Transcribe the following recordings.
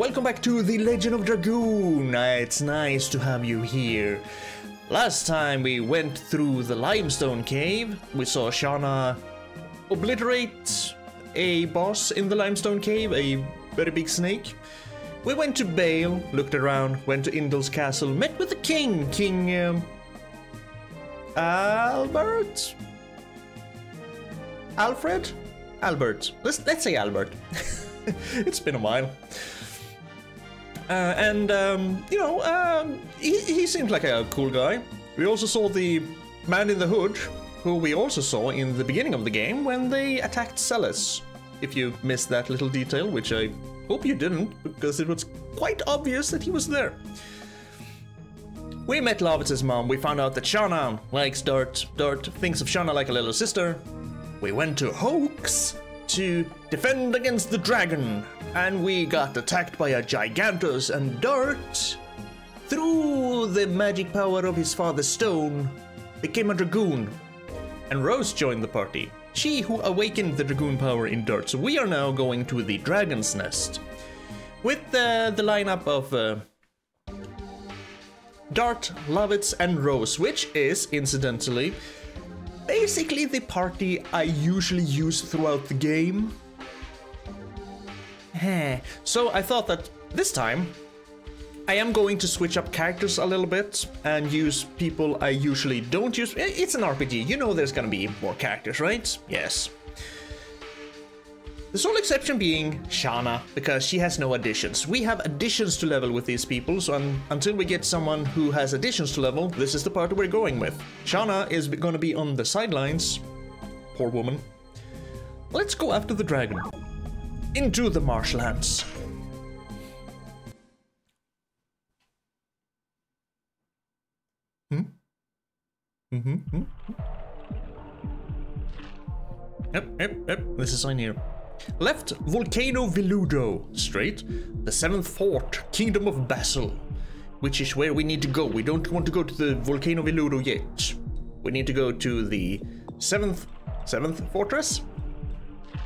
welcome back to The Legend of Dragoon. It's nice to have you here. Last time we went through the limestone cave. We saw Shana obliterate a boss in the limestone cave, a very big snake. We went to Bale, looked around, went to Indul's castle, met with the king, Albert? Alfred? Albert. Let's say Albert. It's been a while. He seemed like a cool guy. We also saw the man in the hood, who we also saw in the beginning of the game when they attacked Celis. If you missed that little detail, which I hope you didn't, because it was quite obvious that he was there. We met Lavitz's mom. We found out that Shana likes Dart. Dart thinks of Shana like a little sister. We went to Hoax to defend against the dragon, and we got attacked by a Gigantos, and Dart, through the magic power of his father's stone, became a dragoon, and Rose joined the party. She who awakened the dragoon power in Dart. So we are now going to the Dragon's Nest, with the lineup of Dart, Lavitz, and Rose, which is, incidentally, basically the party I usually use throughout the game. So I thought that this time I am going to switch up characters a little bit and use people I usually don't use. It's an RPG, you know there's gonna be more characters, right? Yes. The sole exception being Shana, because she has no additions. We have additions to level with these people, so until we get someone who has additions to level, this is the part we're going with. Shana is gonna be on the sidelines. Poor woman. Let's go after the dragon. Into the marshlands. Yep, this is on here. Left, Volcano Veludo. Straight, the 7th Fort, Kingdom of Basel. Which is where we need to go. We don't want to go to the Volcano Veludo yet. We need to go to the 7th Fortress?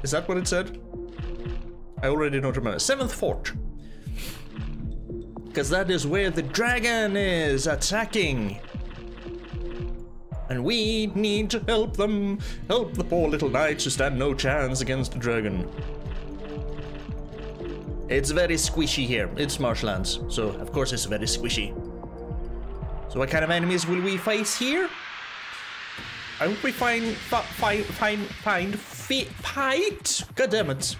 Is that what it said? I already don't remember. 7th Fort. Because that is where the dragon is attacking. And we need to help them. Help the poor little knights who stand no chance against the dragon. It's very squishy here. It's marshlands, so of course it's very squishy. So what kind of enemies will we face here? I hope we fight. God damn it!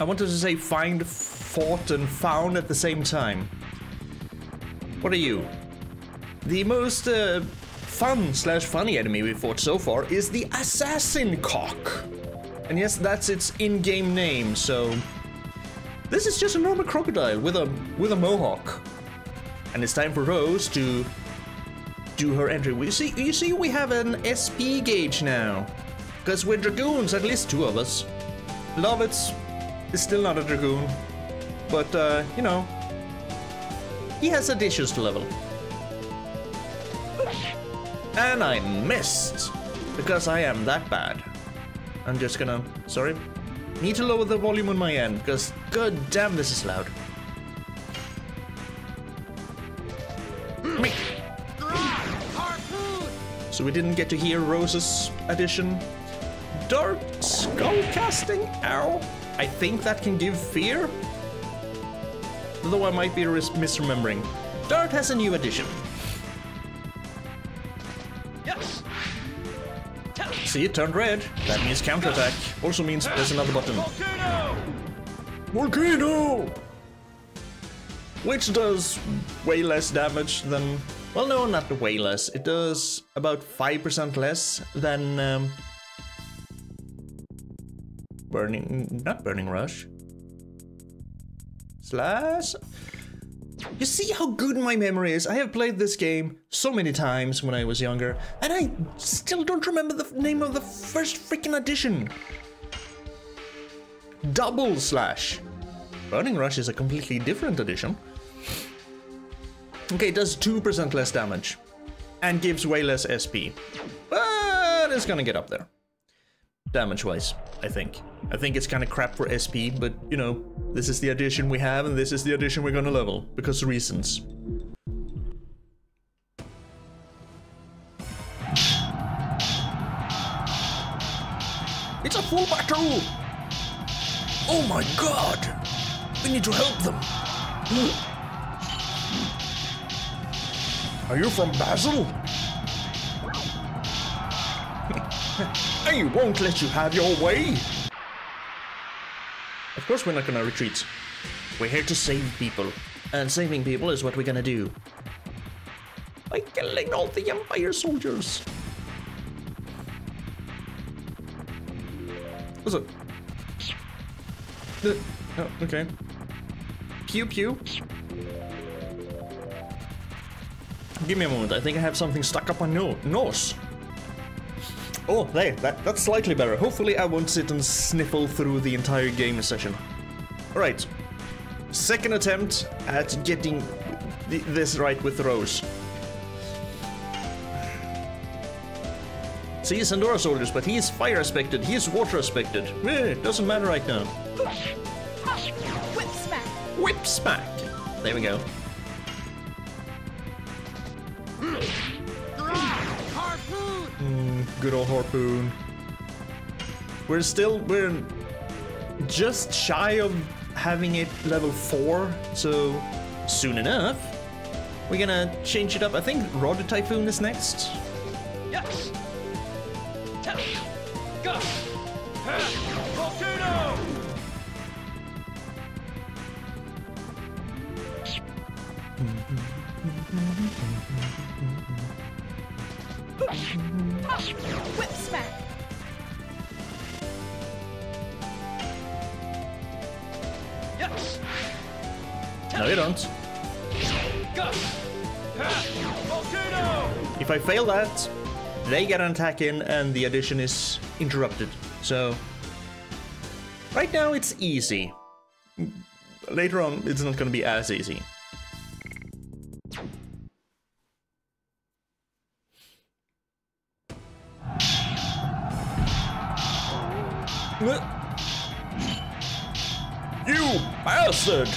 I wanted to say find, fought, and found at the same time. What are you? The most fun/funny enemy we fought so far is the Assassin Cock. And yes, that's its in-game name, so this is just a normal crocodile with a mohawk. And it's time for Rose to do her entry. You see we have an SP gauge now. Because we're dragoons, at least two of us. Lovitz is still not a dragoon. But you know, he has additions to level. And I missed, because I am that bad. I'm just gonna, sorry. Need to lower the volume on my end, because god damn this is loud. So we didn't get to hear Rose's addition. Dark skull casting, ow. I think that can give fear, though I might be misremembering. Dart has a new addition. See, it turned red. That means counterattack. Also means there's another button. Volcano! Which does way less damage than... Well, no, not way less. It does about 5% less than... Burning Rush. Slash? You see how good my memory is? I have played this game so many times when I was younger, and I still don't remember the name of the first freaking edition. Double Slash. Burning Rush is a completely different edition. Okay, it does 2% less damage and gives way less SP, but it's gonna get up there. damage-wise, I think. I think it's kind of crap for SP, but, you know, this is the addition we have, and this is the addition we're gonna level, because reasons. It's a full battle! Oh my god! We need to help them! Are you from Basel? I won't let you have your way! Of course we're not gonna retreat. We're here to save people. And saving people is what we're gonna do. By killing all the Empire soldiers! What's up? Oh, okay. Pew pew. Give me a moment, I think I have something stuck up my nose. Oh, hey, that's slightly better. Hopefully I won't sit and sniffle through the entire game session. Alright. Second attempt at getting this right with Rose. See, he's Sandora soldiers, but he is fire aspected, he is water aspected. It doesn't matter right now. Whip smack! Whip smack! There we go. Harpoon! Good old harpoon. We're just shy of having it level 4, so soon enough, we're gonna change it up. I think Rod Typhoon is next. Yes! Go! Volcano! Whip smack! Yes! No, you don't. Go! Volcano! If I fail that, they get an attack in, and the addition is interrupted. So, right now it's easy. Later on, it's not going to be as easy. You bastard!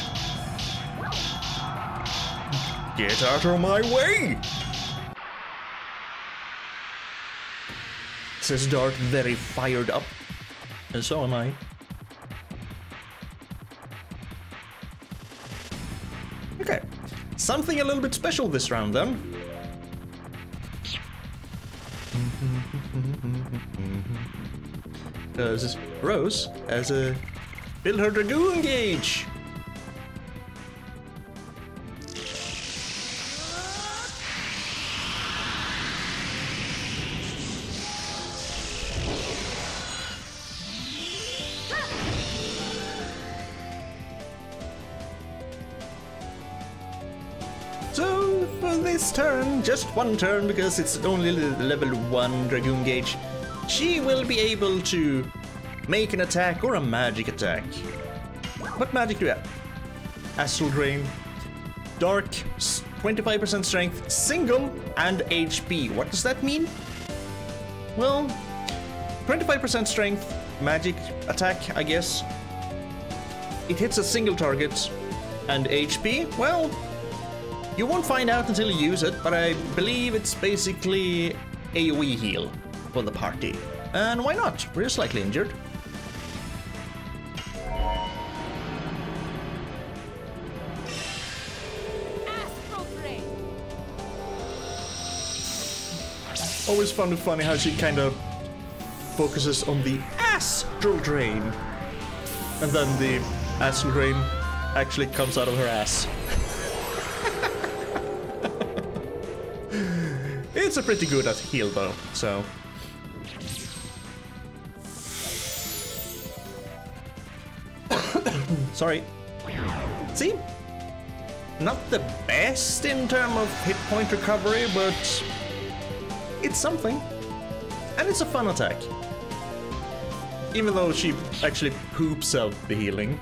Get out of my way! Says Dart, very fired up, and so am I. Okay, something a little bit special this round then. Because Rose has a build her Dragoon gauge. Turn, just one turn, because it's only level 1 Dragoon gauge, she will be able to make an attack or a magic attack. What magic do we have? Astral Drain, Dark, 25% strength, single, and HP. What does that mean? Well, 25% strength, magic attack, I guess. It hits a single target, and HP, well, you won't find out until you use it, but I believe it's basically AoE heal for the party. And why not? We're slightly injured. Astral Drain. Always found it funny how she kind of focuses on the Astral Drain. And then the Astral Drain actually comes out of her ass. It's a pretty good at heal though, so. Sorry. See? Not the best in terms of hit point recovery, but it's something. And it's a fun attack. Even though she actually poops out the healing.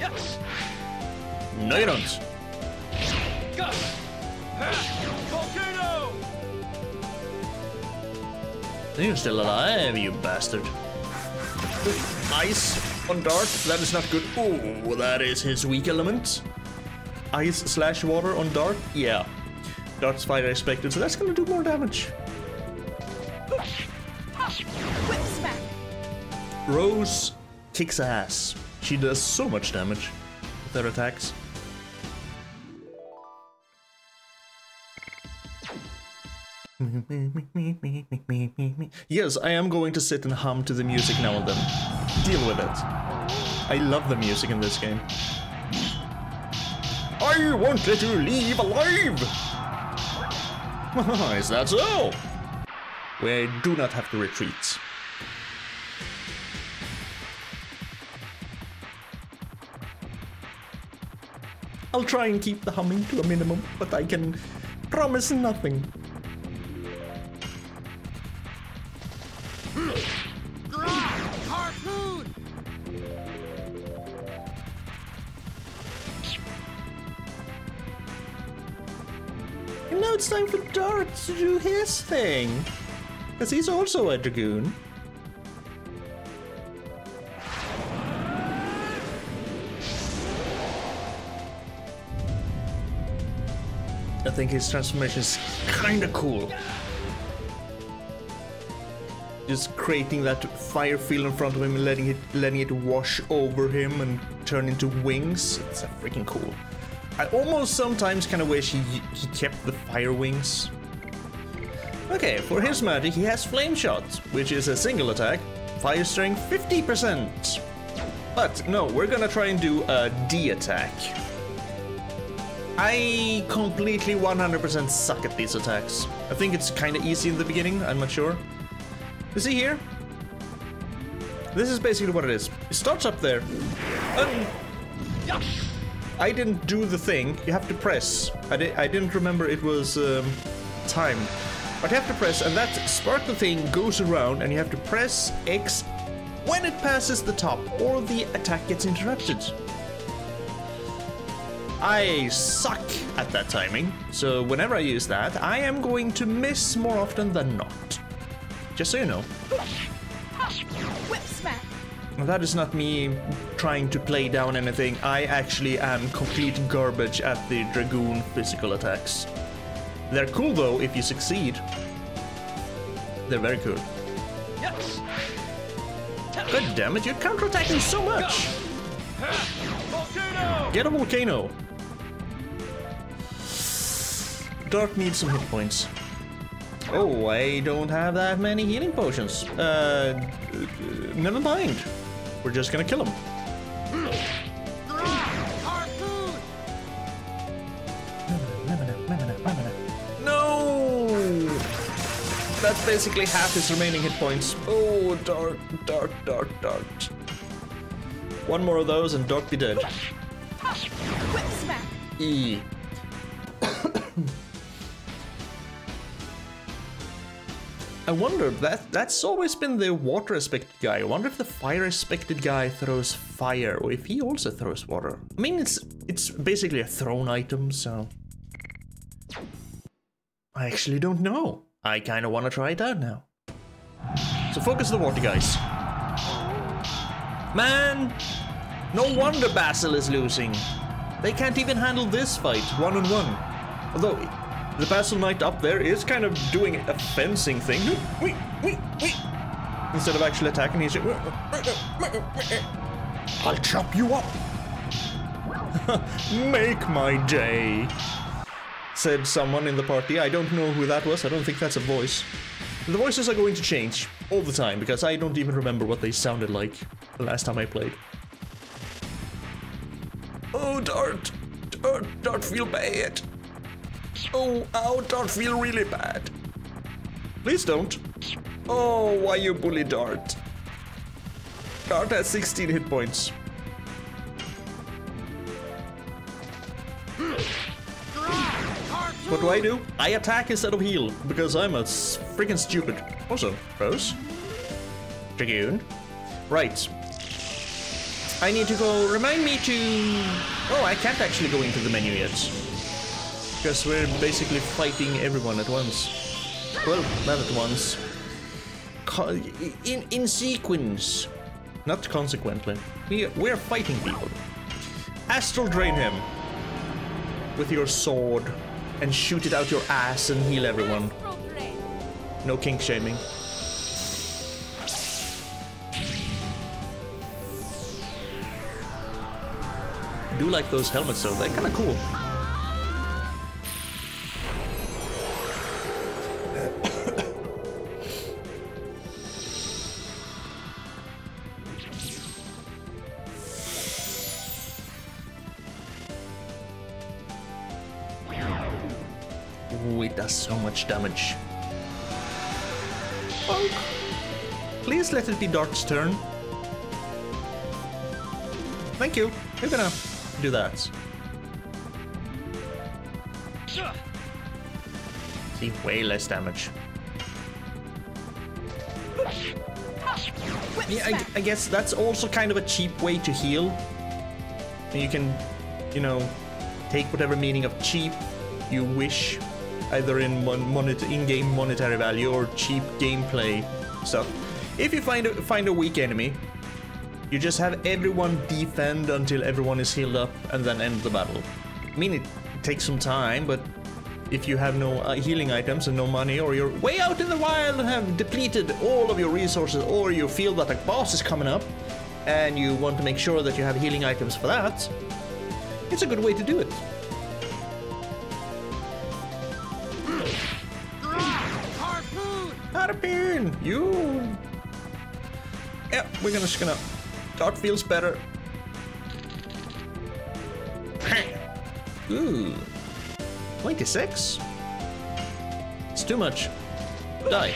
Yes! No, you don't. Volcano! You're still alive, you bastard. Ice on Dart, that is not good. Ooh, that is his weak element. Ice slash water on Dart? Yeah. Dart's fire expected, so that's gonna do more damage. Rose kicks ass. She does so much damage with her attacks. Yes, I am going to sit and hum to the music now and then. Deal with it. I love the music in this game. I won't let you leave alive! Is that so? We do not have to retreat. I'll try and keep the humming to a minimum, but I can promise nothing. And now it's time for Dart to do his thing, because he's also a Dragoon. I think his transformation is kinda cool. Just creating that fire field in front of him and letting it wash over him and turn into wings. It's freaking cool. I almost sometimes kinda wish he kept the fire wings. Okay, for his magic he has Flame Shot, which is a single attack, fire strength 50%. But no, we're gonna try and do a D attack. I completely 100% suck at these attacks. I think it's kind of easy in the beginning, I'm not sure. You see here? This is basically what it is. It starts up there. I didn't do the thing. You have to press. I didn't remember it was timed. But you have to press, and that sparkle thing goes around, and you have to press X when it passes the top, or the attack gets interrupted. I suck at that timing, so whenever I use that, I am going to miss more often than not. Just so you know. Whip smack. That is not me trying to play down anything. I actually am complete garbage at the Dragoon physical attacks. They're cool though if you succeed. They're very cool. Yes. God damn it, you're counterattacking so much! Volcano. Get a volcano! Dart needs some hit points. Oh, I don't have that many healing potions. Never mind. We're just gonna kill him. No! That's basically half his remaining hit points. Oh, Dart, Dart, Dart, Dart. One more of those and Dart be dead. E. I wonder, that's always been the water aspected guy. I wonder if the fire aspected guy throws fire, or if he also throws water. I mean, it's basically a thrown item, so... I actually don't know. I kinda wanna try it out now. So focus the water, guys. Man! No wonder Basel is losing. They can't even handle this fight, 1-on-1. Although, the Basel Knight up there is kind of doing a fencing thing. Instead of actually attacking, he's just... I'll chop you up! Make my day! Said someone in the party. I don't know who that was. I don't think that's a voice. The voices are going to change all the time, because I don't even remember what they sounded like the last time I played. Oh, Dart! Dart, Dart, feel bad! Oh, ow, Dart, feel really bad. Please don't. Oh, why you bully Dart? Dart has 16 hit points. What do? I attack instead of heal, because I'm a freaking stupid. Also, Rose. Dragoon. Right. I need to go. Remind me to... Oh, I can't actually go into the menu yet, because we're basically fighting everyone at once. Well, not at once. In sequence. Not consequently. We're fighting people. Astral Drain him with your sword and shoot it out your ass and heal everyone. No kink shaming. I do like those helmets though, they're kind of cool. Ooh, it does so much damage. Bonk. Please let it be Dart's turn. Thank you, you're gonna do that. See, way less damage. Yeah, I guess that's also kind of a cheap way to heal. You can, you know, take whatever meaning of cheap you wish, either in in-game monetary value or cheap gameplay stuff. If you find a weak enemy, you just have everyone defend until everyone is healed up and then end the battle. I mean, it takes some time, but if you have no healing items and no money, or you're way out in the wild and have depleted all of your resources, or you feel that a boss is coming up and you want to make sure that you have healing items for that, it's a good way to do it. Harpoon! Harpoon! You! Yeah, we're just gonna... Dart feels better. Ooh. 26? It's too much. Die.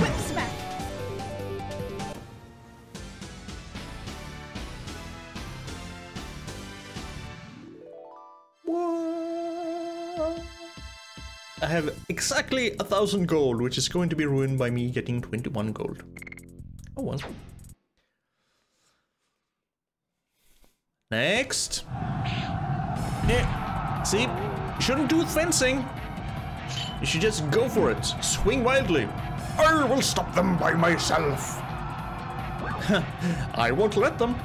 Whip smack. Whoa. I have exactly 1,000 gold, which is going to be ruined by me getting 21 gold. Oh well. Next. Yeah. See? You shouldn't do fencing. You should just go for it. Swing wildly. I will stop them by myself. I won't let them.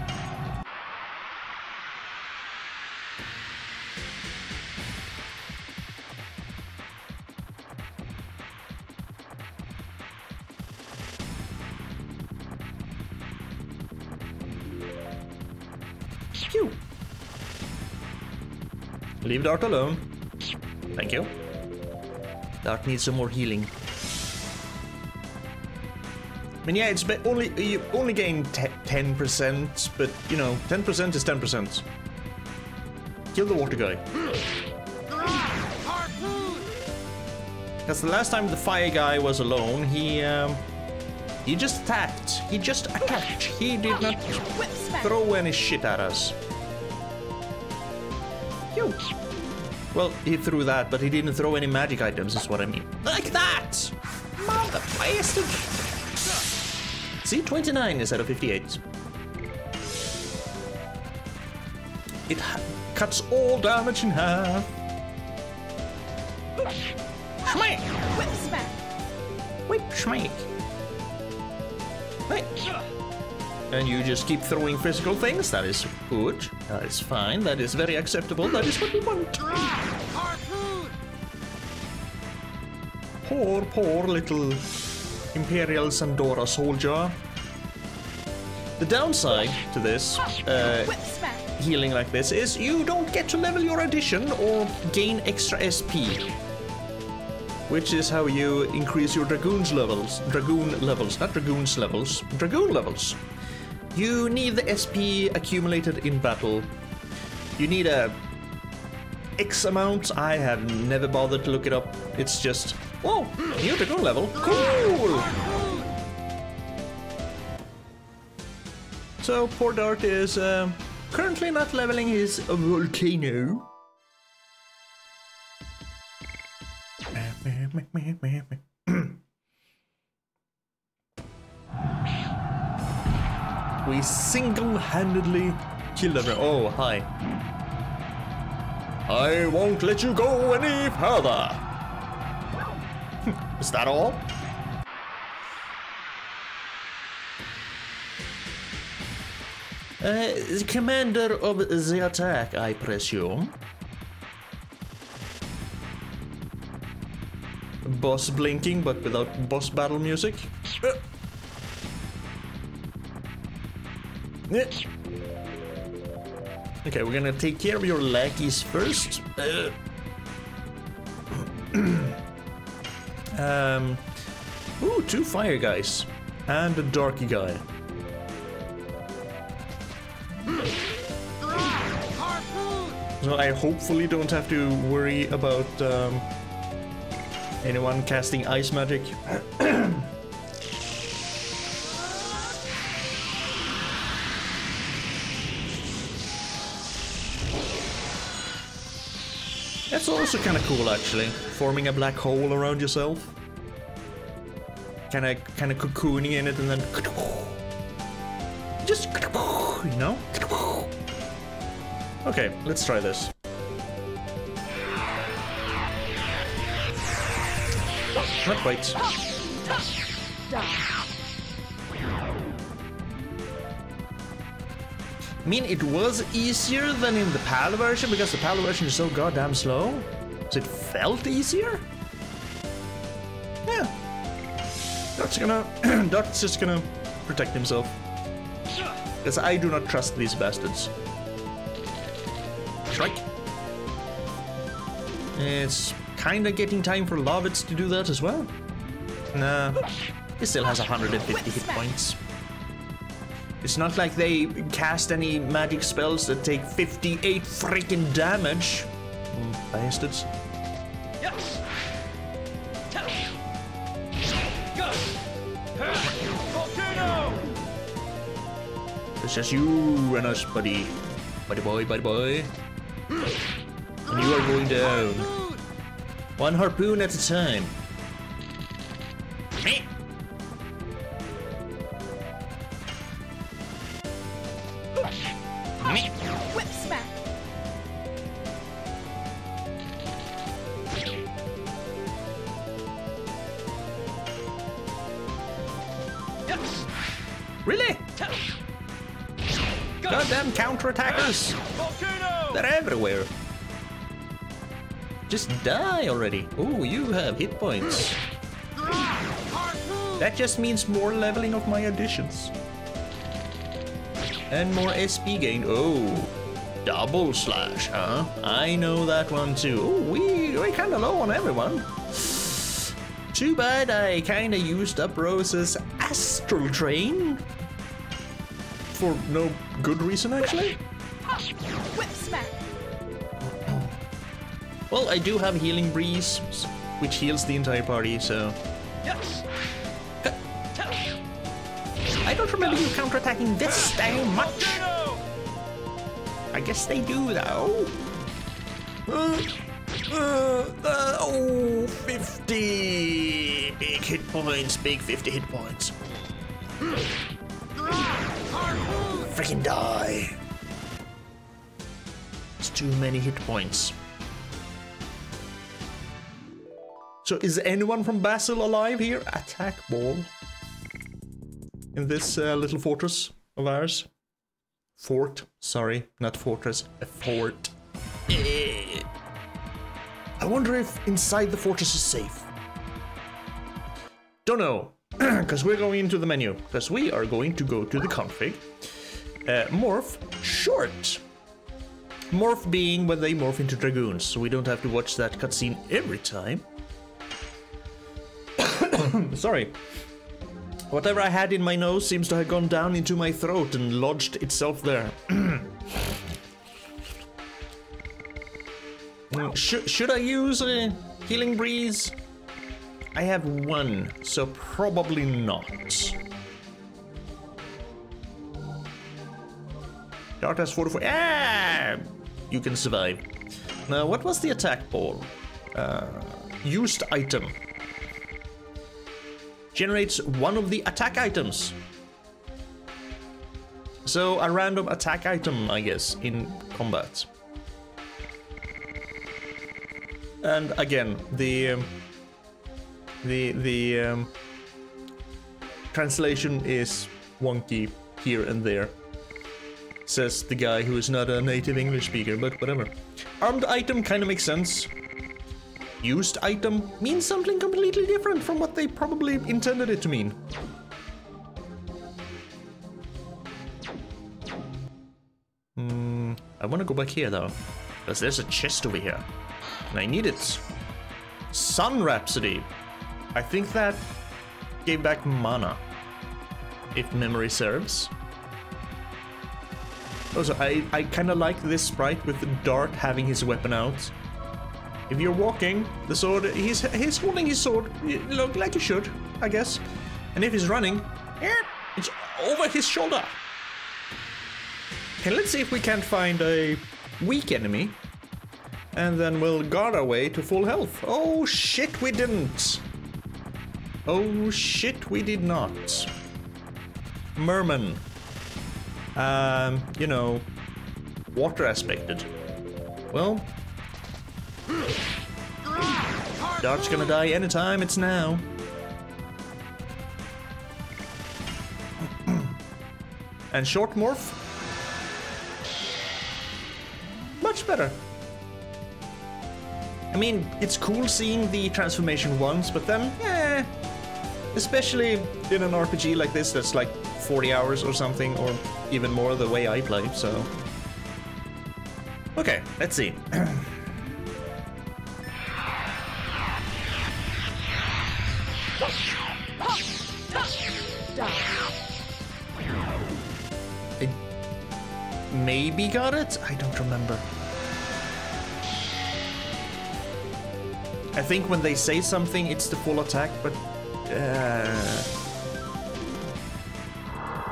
Leave Dart alone. Thank you. Dart needs some more healing. I mean, yeah, it's only you only gain 10%, but you know, 10% is 10%. Kill the water guy. Because the last time the fire guy was alone, he just attacked. He just attacked. He did not throw any shit at us. You. Well, he threw that, but he didn't throw any magic items, is what I mean. Like that! Mother bastard! See, 29 instead of 58. It cuts all damage in half. Schmeck! Whip smack! Whip schmeck! Hey. And you just keep throwing physical things. That is good. That is fine. That is very acceptable. That is what we want. Poor, poor little Imperial Sandora soldier. The downside to this healing like this is you don't get to level your addition or gain extra SP, which is how you increase your Dragoon's levels. Dragoon levels, not Dragoon's levels. Dragoon levels. You need the SP accumulated in battle. You need a X amount. I have never bothered to look it up. It's just, whoa, new Dragoon level. Cool! So poor Dart is currently not leveling his volcano. We single-handedly killed everyone. Oh, hi. I won't let you go any further. Is that all? The commander of the attack, I presume. Boss blinking, but without boss battle music. Okay, we're gonna take care of your lackeys first. Ooh, 2 fire guys and a darky guy. So I hopefully don't have to worry about anyone casting ice magic. That's also kind of cool, actually. Forming a black hole around yourself, kind of cocooning in it, and then just, you know. Okay, let's try this. Not quite. I mean, it was easier than in the PAL version, because the PAL version is so goddamn slow. So it felt easier? Yeah. Dart's just gonna protect himself. Because I do not trust these bastards. Strike. It's kinda getting time for Lavitz to do that as well. Nah. He still has 150 hit points. It's not like they cast any magic spells that take 58 freaking damage. Bastards. Yes. It's just you and us, buddy. Buddy boy, buddy boy. And you are going down. One harpoon at a time. Attackers! They're everywhere! Just die already! Ooh, you have hit points! That just means more leveling of my additions. And more SP gained. Oh! Double slash, huh? I know that one too. Ooh, we're kinda low on everyone. Too bad I kinda used up Rose's Astral Drain. For no good reason, actually. Whip smack. Well, I do have Healing Breeze, which heals the entire party, so... Yes. I don't remember you counterattacking this damn much. I guess they do, though. Oh, 50! Big hit points, big 50 hit points. Freaking die! It's too many hit points. So is anyone from Basel alive here? Attack ball. In this little fortress of ours. Fort. Sorry, not fortress. A fort. I wonder if inside the fortress is safe. Don't know. Because we're going into the menu. Because we are going to go to the config. Morph short. Morph being when they morph into dragoons, so we don't have to watch that cutscene every time. Sorry. Whatever I had in my nose seems to have gone down into my throat and lodged itself there. Should I use a healing breeze? I have one, so probably not. Dart has 44. Ah! You can survive. Now, what was the attack ball? Used item. Generates one of the attack items. So a random attack item, I guess, in combat. And again, the translation is wonky here and there, says the guy who is not a native English speaker, but whatever. Armed item kind of makes sense. Used item means something completely different from what they probably intended it to mean. I want to go back here though, because there's a chest over here, and I need it. Sun Rhapsody. I think that gave back mana, if memory serves. Also, I kind of like this sprite with the Dart having his weapon out. If you're walking, the sword, he's holding his sword, look like you should, I guess. And if he's running, it's over his shoulder. And let's see if we can't find a weak enemy. And then we'll guard our way to full health. Oh shit, we didn't. Oh shit, we did not. Merman. You know, water aspected. Well, Dart's gonna die anytime, it's now. And short morph. Much better. I mean, it's cool seeing the transformation once, but then, especially in an RPG like this that's like 40 hours or something, or even more the way I play, so. Okay, let's see. I maybe got it? I don't remember. I think when they say something, it's the full attack, but...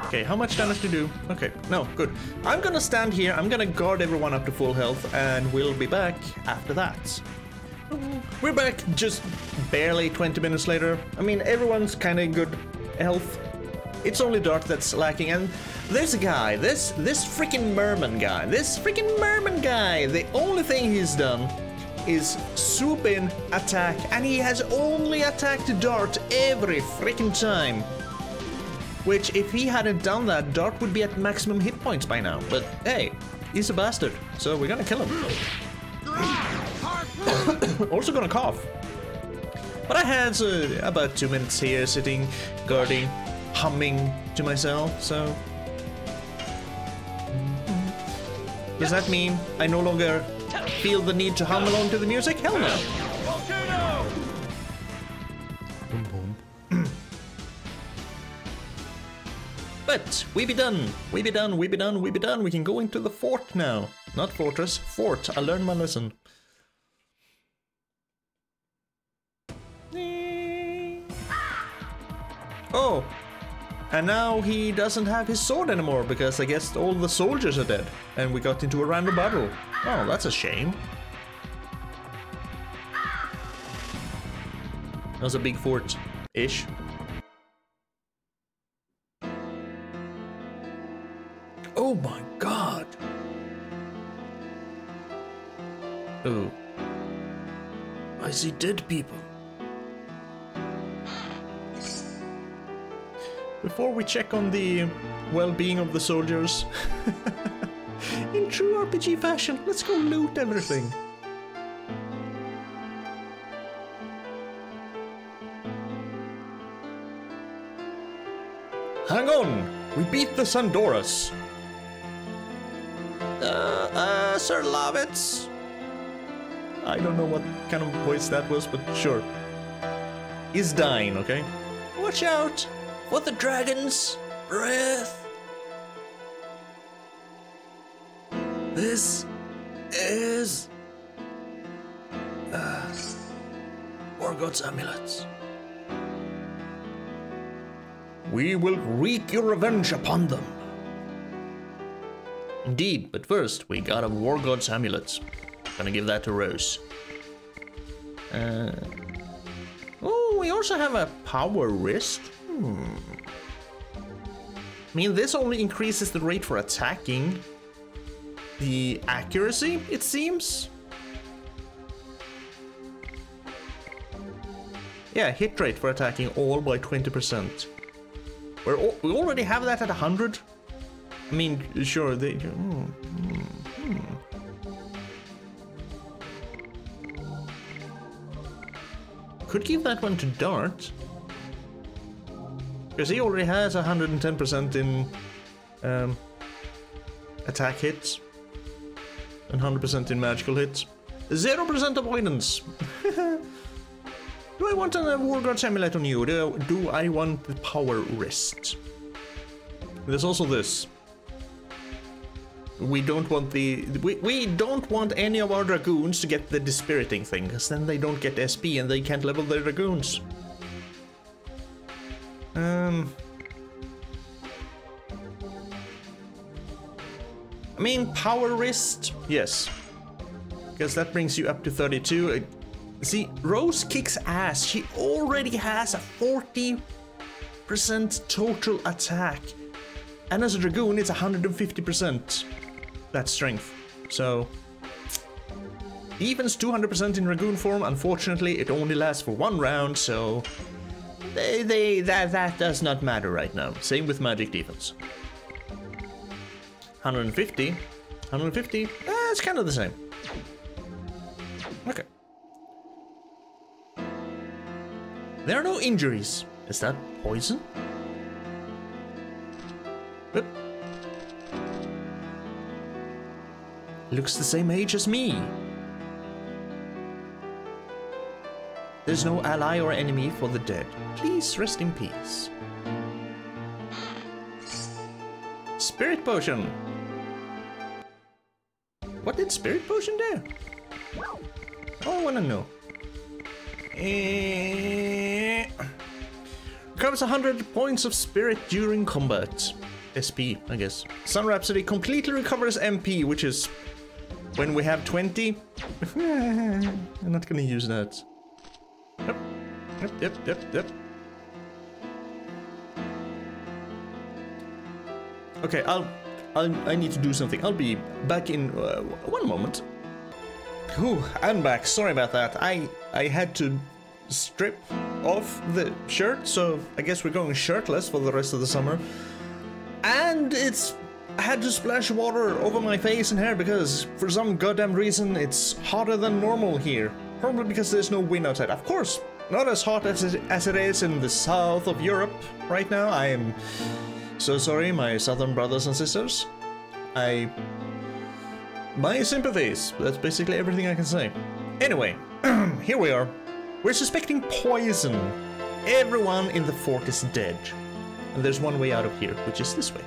Okay, how much damage to do? Okay, no, good. I'm gonna stand here, I'm gonna guard everyone up to full health, and we'll be back after that. We're back just barely 20 minutes later. I mean, everyone's kinda in good health. It's only Dart that's lacking, and there's a guy, this freaking merman guy, the only thing he's done is swoop in, attack, and he has only attacked Dart every freaking time. Which, if he hadn't done that, Dart would be at maximum hit points by now. But hey, he's a bastard, so we're gonna kill him. Also gonna cough. But I had about 2 minutes here, sitting, guarding, humming to myself, so... Does that mean I no longer feel the need to hum along to the music? Hell no! Volcano! But we be done. We can go into the fort now. Not fortress, fort. I learned my lesson. Oh, and now he doesn't have his sword anymore, because I guess all the soldiers are dead. And we got into a random battle. Oh, that's a shame. That was a big fort-ish. Oh my god! Oh. I see dead people. Before we check on the well-being of the soldiers, in true RPG fashion, let's go loot everything. Hang on! We beat the Sandoras! Sir Lavitz! I don't know what kind of voice that was, but sure. Is dying, okay? Watch out! What the dragon's breath? This is War God's amulets. We will wreak your revenge upon them. Indeed, but first we got a War God's amulets. Gonna give that to Rose. Oh, we also have a power wrist. I mean, this only increases the rate for attacking. The accuracy, it seems. Yeah, hit rate for attacking all by 20%. We already have that at 100. I mean, sure, they... Could give that one to Dart. Because he already has 110% in attack hits. And 100% in magical hits. 0% avoidance! Do I want a Warguard's Amulet on you? Do I want the Power Wrist? There's also this. We don't want the... We don't want any of our Dragoons to get the Dispiriting thing, because then they don't get SP and they can't level their Dragoons. I mean, Power Wrist, yes. Because that brings you up to 32. See, Rose kicks ass. She already has a 40% total attack. And as a Dragoon, it's 150%. That's strength. So... Defense 200% in Dragoon form. Unfortunately, it only lasts for one round, so... That does not matter right now. Same with magic defense. 150. 150. It's kind of the same. Okay. There are no injuries. Is that poison? Oop. Looks the same age as me. There's no ally or enemy for the dead. Please rest in peace. Spirit potion. What did spirit potion do? Oh, I wanna know. Recovers 100 points of spirit during combat. SP, I guess. Sun Rhapsody completely recovers MP, which is when we have 20. I'm not gonna use that. Yep, yep, yep, yep, yep. Okay, I need to do something. I'll be back in one moment. Whew, I'm back. Sorry about that. I had to strip off the shirt, so I guess we're going shirtless for the rest of the summer. And I had to splash water over my face and hair because for some goddamn reason it's hotter than normal here. Probably because there's no wind outside. Of course, not as hot as it is in the south of Europe right now. I am so sorry, my southern brothers and sisters. My sympathies. That's basically everything I can say. Anyway, here we are. We're suspecting poison. Everyone in the fort is dead. And there's one way out of here, which is this way.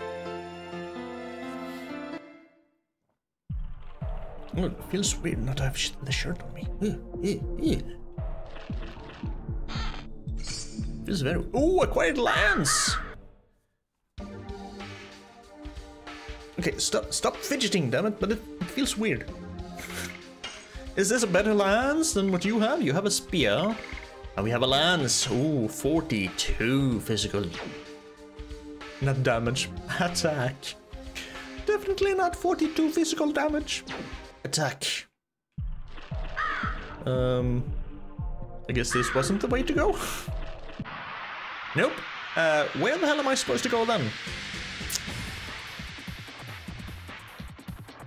Oh, it feels weird not to have the shirt on me. Feels very... Ooh, acquired lance! Okay, stop fidgeting, damn it, but it feels weird. Is this a better lance than what you have? You have a spear. And we have a lance. Ooh, 42 physical. Not damage. Attack. Definitely not 42 physical damage. Attack. I guess this wasn't the way to go. Nope. Where the hell am I supposed to go then?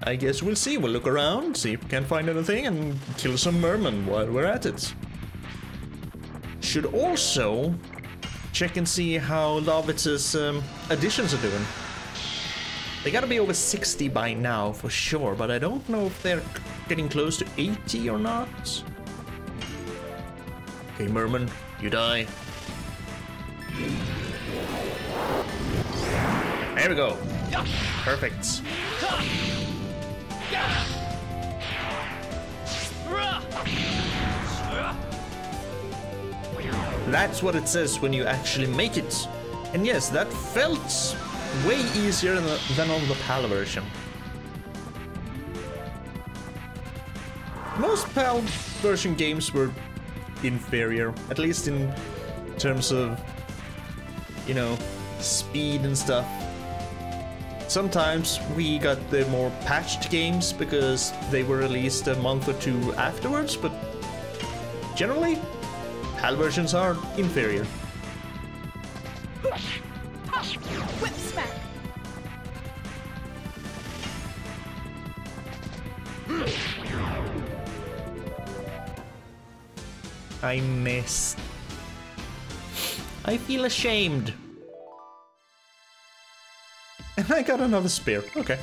I guess we'll see. We'll look around, see if we can find anything, and kill some mermen while we're at it. Should also check and see how Lavitz's additions are doing. They gotta be over 60 by now for sure, but I don't know if they're getting close to 80 or not. Okay, merman, you die. There we go. Perfect. That's what it says when you actually make it. And yes, that felt way easier than on the PAL version. Most PAL version games were inferior, at least in terms of, you know, speed and stuff. Sometimes we got the more patched games because they were released a month or two afterwards, but generally, PAL versions are inferior. Push! Push! Whip smack! I missed. I feel ashamed. And I got another spear. Okay.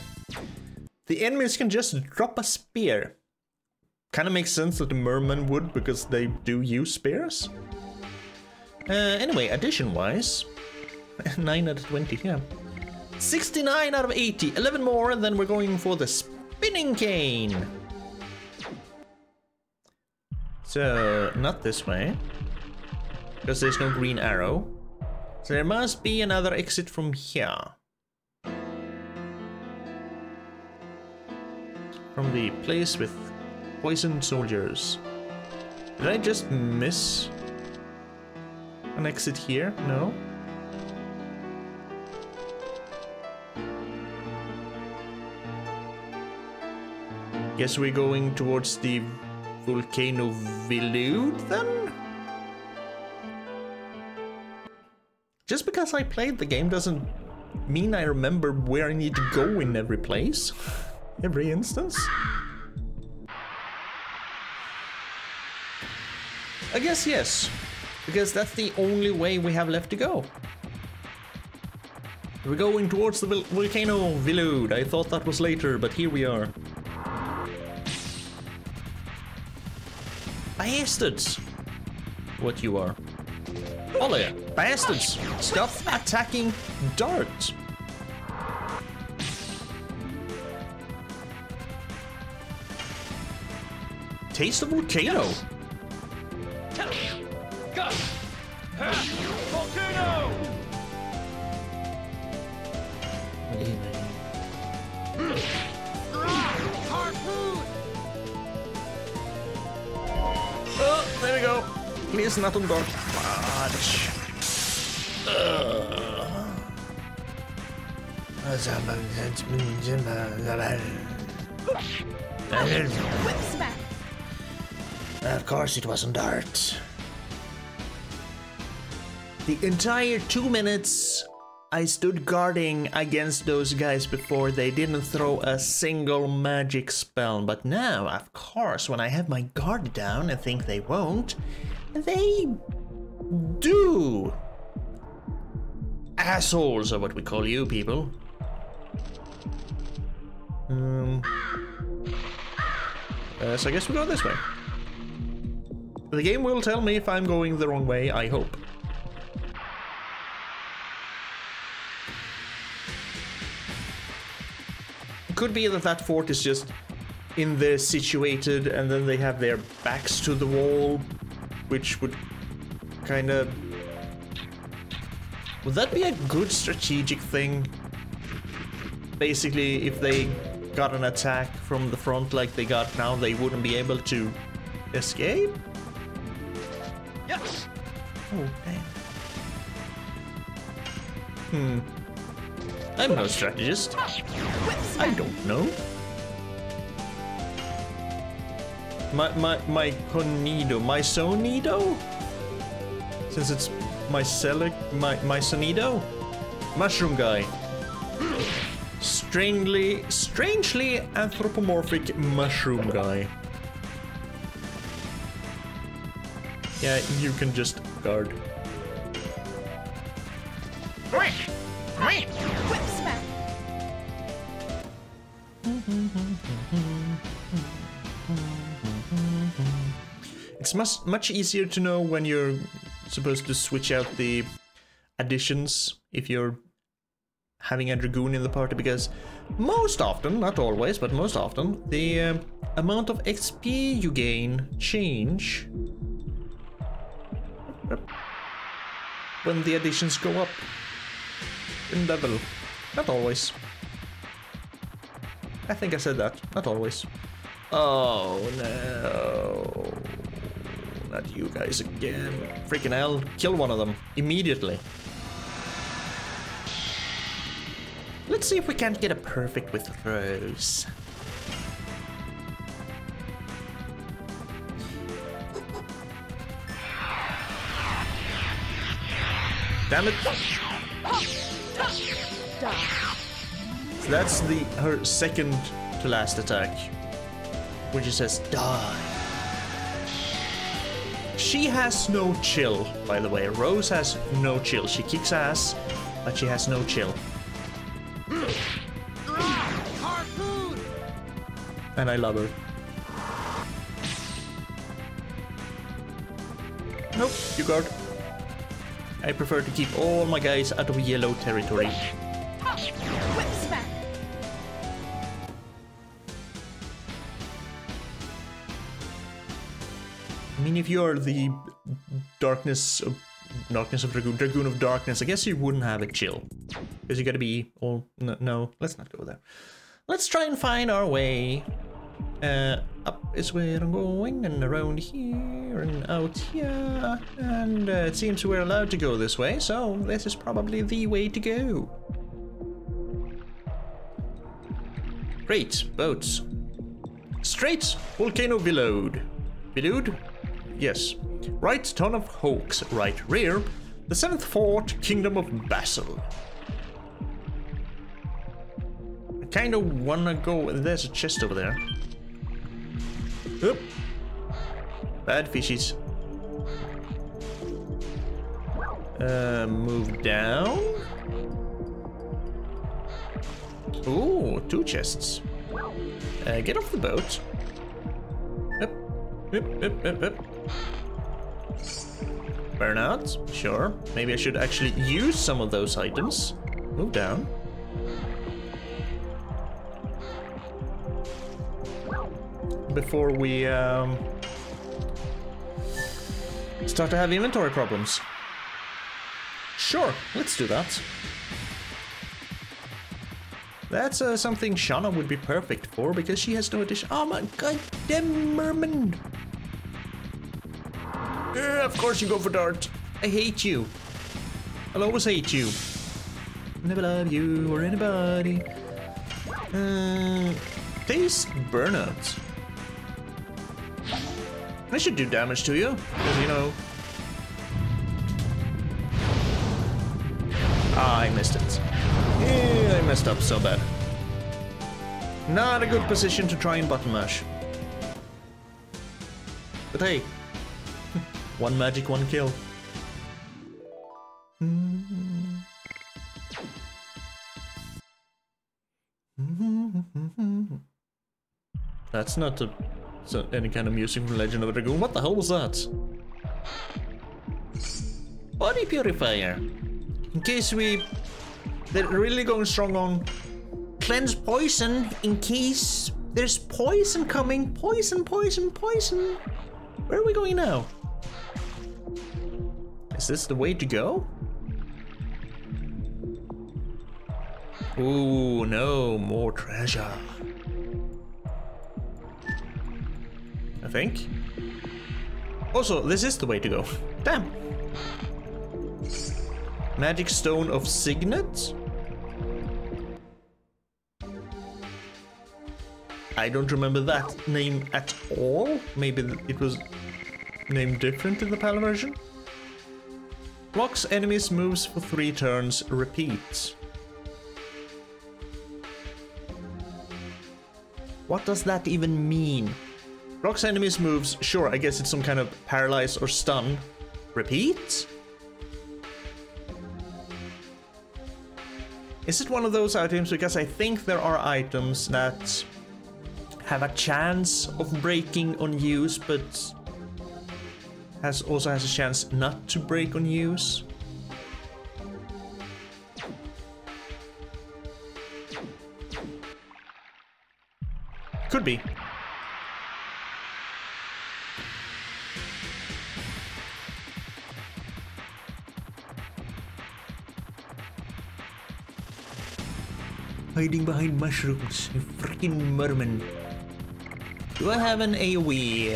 The enemies can just drop a spear. Kind of makes sense that the mermen would, because they do use spears. Anyway, addition-wise, 9 out of 20, yeah. 69 out of 80, 11 more, and then we're going for the spinning cane. So, not this way, because there's no green arrow. So there must be another exit from here. From the place with poisoned soldiers. Did I just miss an exit here? No. Guess we're going towards the Volcano Veludo then? Just because I played the game doesn't mean I remember where I need to go in every place. Every instance? I guess yes, because that's the only way we have left to go. We're going towards the Volcano Veludo. I thought that was later, but here we are. Bastards! What you are. Ollie, bastards! Stop attacking Dart! Taste the volcano. Go. Volcano. Oh, there we go. Please not on board. Watch. Whips back. Of course it wasn't Dart. The entire 2 minutes I stood guarding against those guys before they didn't throw a single magic spell. But now, of course, when I have my guard down and think they won't, they do. Assholes are what we call you people. So I guess we go this way. The game will tell me if I'm going the wrong way, I hope. Could be that that fort is just in there situated and then they have their backs to the wall, which would kind of... Would that be a good strategic thing? Basically, if they got an attack from the front like they got now, they wouldn't be able to escape? Yes. Oh, damn. I'm no strategist. I don't know. My Conido, my Sonido? Since it's my Selec, my Sonido? Mushroom guy. Strangely anthropomorphic mushroom guy. Yeah, you can just guard. Whip smack. It's much easier to know when you're supposed to switch out the additions if you're having a Dragoon in the party, because most often, not always, but most often, the amount of XP you gain change when the additions go up in level. Not always. I think I said that. Not always. Oh no. Not you guys again. Freaking hell. Kill one of them. Immediately. Let's see if we can't get a perfect with Rose. Damn it. So that's her second to last attack, which just says die. She has no chill, by the way. Rose has no chill. She kicks ass, but she has no chill. And I love her. Nope, you guard. I prefer to keep all my guys out of yellow territory. I mean, if you're the darkness of Dragoon, Dragoon of Darkness, I guess you wouldn't have a chill. Because you gotta be all... No, let's not go there. Let's try and find our way. Up is where I'm going, and around here, and out here, and it seems we're allowed to go this way, so this is probably the way to go. Great, boats. Straight, Volcano Veludo. Veludo? Yes. Right ton of Hoax, right rear, the 7th fort, Kingdom of Basel. I kinda wanna go, there's a chest over there. Oop. Bad fishies. Move down. Ooh, 2 chests. Get off the boat. Up, up, up, up, up. Burnout, sure. Maybe I should actually use some of those items. Move down. Before we start to have inventory problems. Sure, let's do that. That's something Shana would be perfect for because she has no addition. Oh my god damn merman! Of course you go for Dart. I hate you. I'll always hate you. Never love you or anybody. Taste burnout. I should do damage to you, because you know. Ah, I missed it. Yeah, I messed up so bad. Not a good position to try and button mash. But hey, one magic, one kill. That's not a. So any kind of music from Legend of Dragoon? What the hell was that? Body purifier. In case they're really going strong on cleanse poison. In case there's poison coming. Poison, poison, poison. Where are we going now? Is this the way to go? Ooh, no more treasure. I think. Also, this is the way to go. Damn. Magic Stone of Signet? I don't remember that name at all. Maybe it was named different in the PAL version. Blocks enemies moves for 3 turns, repeats. What does that even mean? Blocks enemies moves, sure, I guess it's some kind of paralyze or stun. Repeat? Is it one of those items? Because I think there are items that have a chance of breaking on use, but also has a chance not to break on use. Could be. Hiding behind mushrooms, you freaking merman. Do I have an AoE?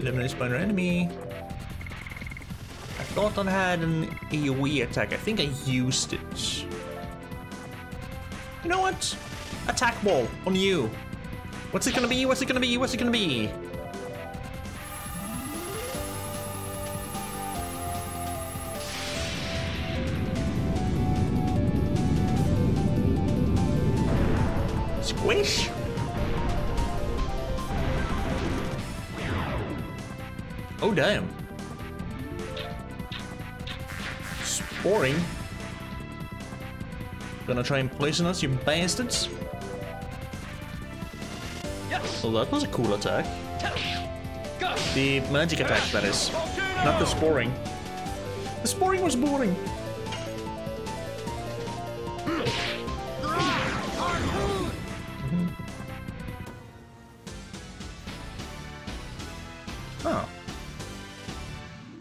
Eliminate spawner enemy. I Thought I had an AoE attack. I think I used it. You know what? Attack wall on you. What's it gonna be? What's it gonna be? What's it gonna be? Squish? Oh, damn. Sporing. Gonna try and poison us, you bastards. Yes. Well, that was a cool attack. Go. The magic attack, that is. Volcano. Not the sporing. The sporing was boring. Oh.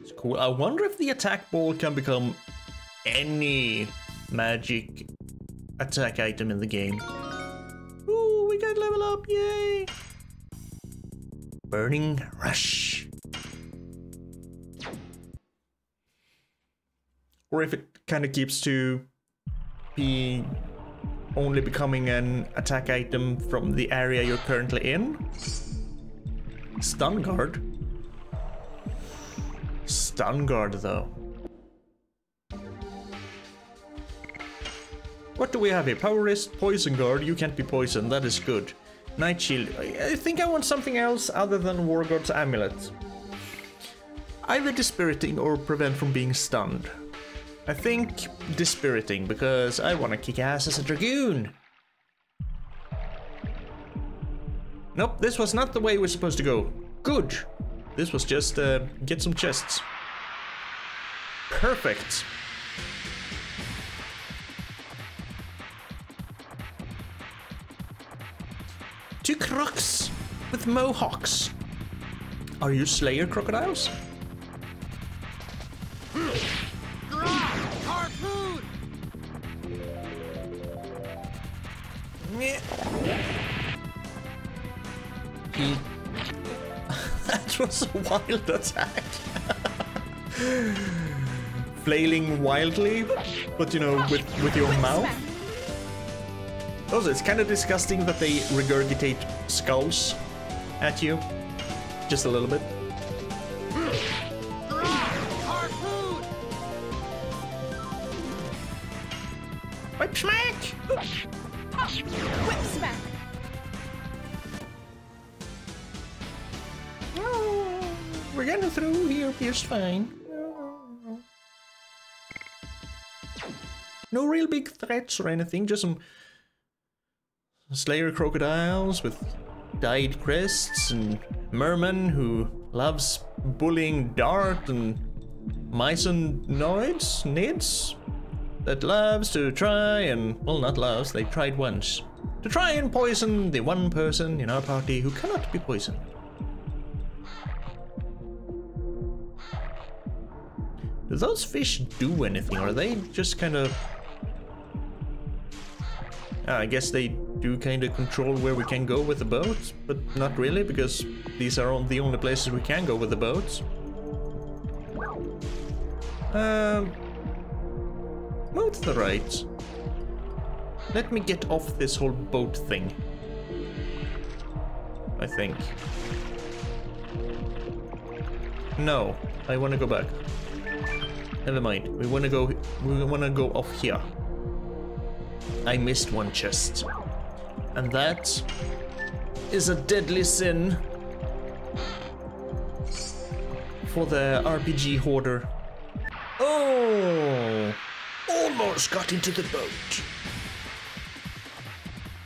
It's cool. I wonder if the attack ball can become any magic attack item in the game. Ooh, we got level up, yay! Burning Rush. Or if it kind of keeps to be only becoming an attack item from the area you're currently in. Stun Guard. Stun Guard, though. What do we have here? Power Wrist, Poison Guard. You can't be poisoned, that is good. Night Shield. I think I want something else other than War God's Amulet. Either Dispiriting or Prevent from being stunned. I think Dispiriting, because I want to kick ass as a Dragoon. Nope, this was not the way we're supposed to go. Good. This was just get some chests. Perfect. Two crocs with mohawks. Are you Slayer crocodiles? Harpoon. That was a wild attack. Flailing wildly, but you know, with your mouth. Also, it's kind of disgusting that they regurgitate skulls at you. Just a little bit. Whip smack! Whip smack! Oh, we're gonna throw here just fine. No real big threats or anything, just some Slayer crocodiles with dyed crests and merman who loves bullying Dart and mysonoids, nids, that loves to try and, well, not loves, they tried once, to try and poison the one person in our party who cannot be poisoned. Do those fish do anything, or are they just kind of... I guess they do kind of control where we can go with the boats, but not really, because these are the only places we can go with the boats. Move to the right. Let me get off this whole boat thing, I think. No, I want to go back. Never mind. We want to go off here. I missed one chest. And that is a deadly sin for the RPG hoarder. Oh! Almost got into the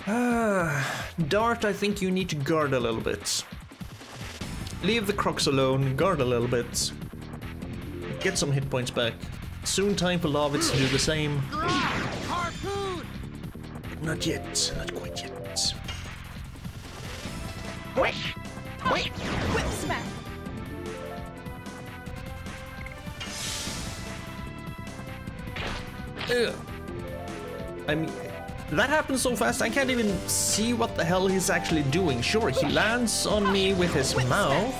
boat. Dart, I think you need to guard a little bit. Leave the crocs alone, guard a little bit. Get some hit points back. Soon time for Lavitz to do the same. Not yet, not quite yet. Wait! Wait! Whip smack! Ugh. I mean, that happened so fast I can't even see what the hell he's actually doing. Sure, he lands on me with his mouth.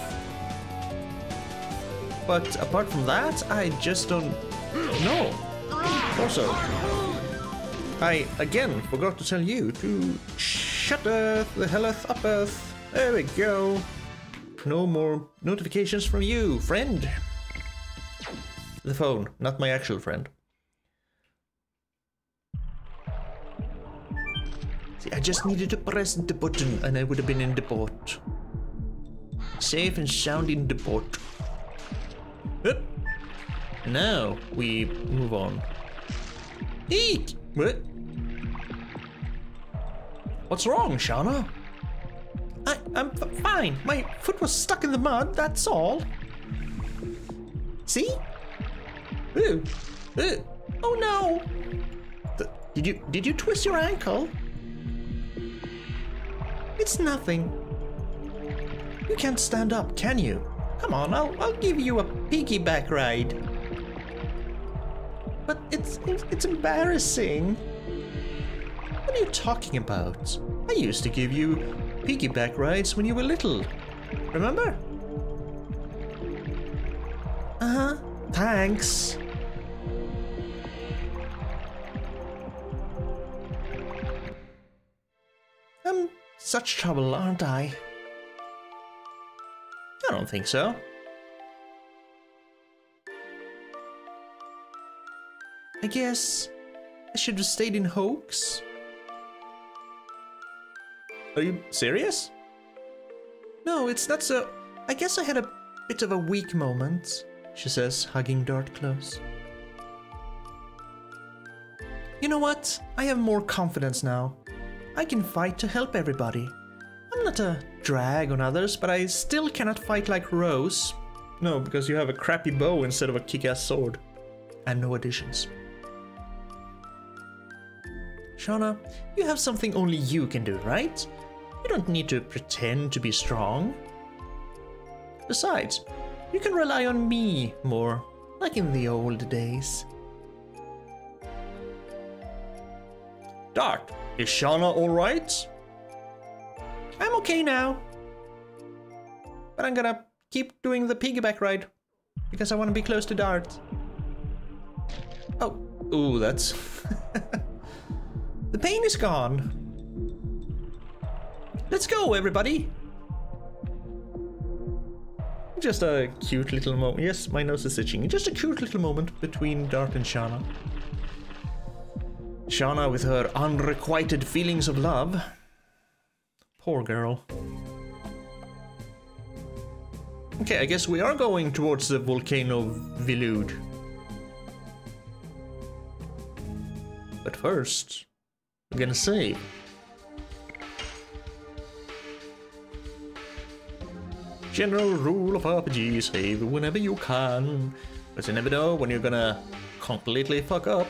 but apart from that, I just don't know. Also, I again forgot to tell you to shut the helleth up earth. There we go. No more notifications from you, friend. The phone, not my actual friend. See, I just needed to press the button and I would have been in the port. Safe and sound in the port. Oop. Now we move on. Eek! What? What's wrong, Shana? I'm fine. My foot was stuck in the mud, that's all. See? Ooh. Ooh. Oh no! Did you twist your ankle? It's nothing. You can't stand up, can you? Come on, I'll give you a piggyback ride. But it's embarrassing. What are you talking about? I used to give you piggyback rides when you were little. Remember? Uh-huh. Thanks. I'm such trouble, aren't I? I don't think so. I guess I should have stayed in Hoax. Are you serious? No, it's not so... I guess I had a bit of a weak moment, she says, hugging Dart close. You know what? I have more confidence now. I can fight to help everybody. I'm not a drag on others, but I still cannot fight like Rose. No, because you have a crappy bow instead of a kick-ass sword. And no additions. Shana, you have something only you can do, right? You don't need to pretend to be strong. Besides, you can rely on me more, like in the old days. Dart, is Shana alright? I'm okay now. But I'm gonna keep doing the piggyback ride because I want to be close to Dart. Oh, ooh, that's... The pain is gone. Let's go, everybody. Just a cute little moment. Yes, my nose is itching. Just a cute little moment between Dart and Shana. Shana with her unrequited feelings of love. Poor girl. Okay, I guess we are going towards the Volcano Veludo. But first, we're gonna save. General rule of RPG, save whenever you can. Because you never know when you're gonna completely fuck up.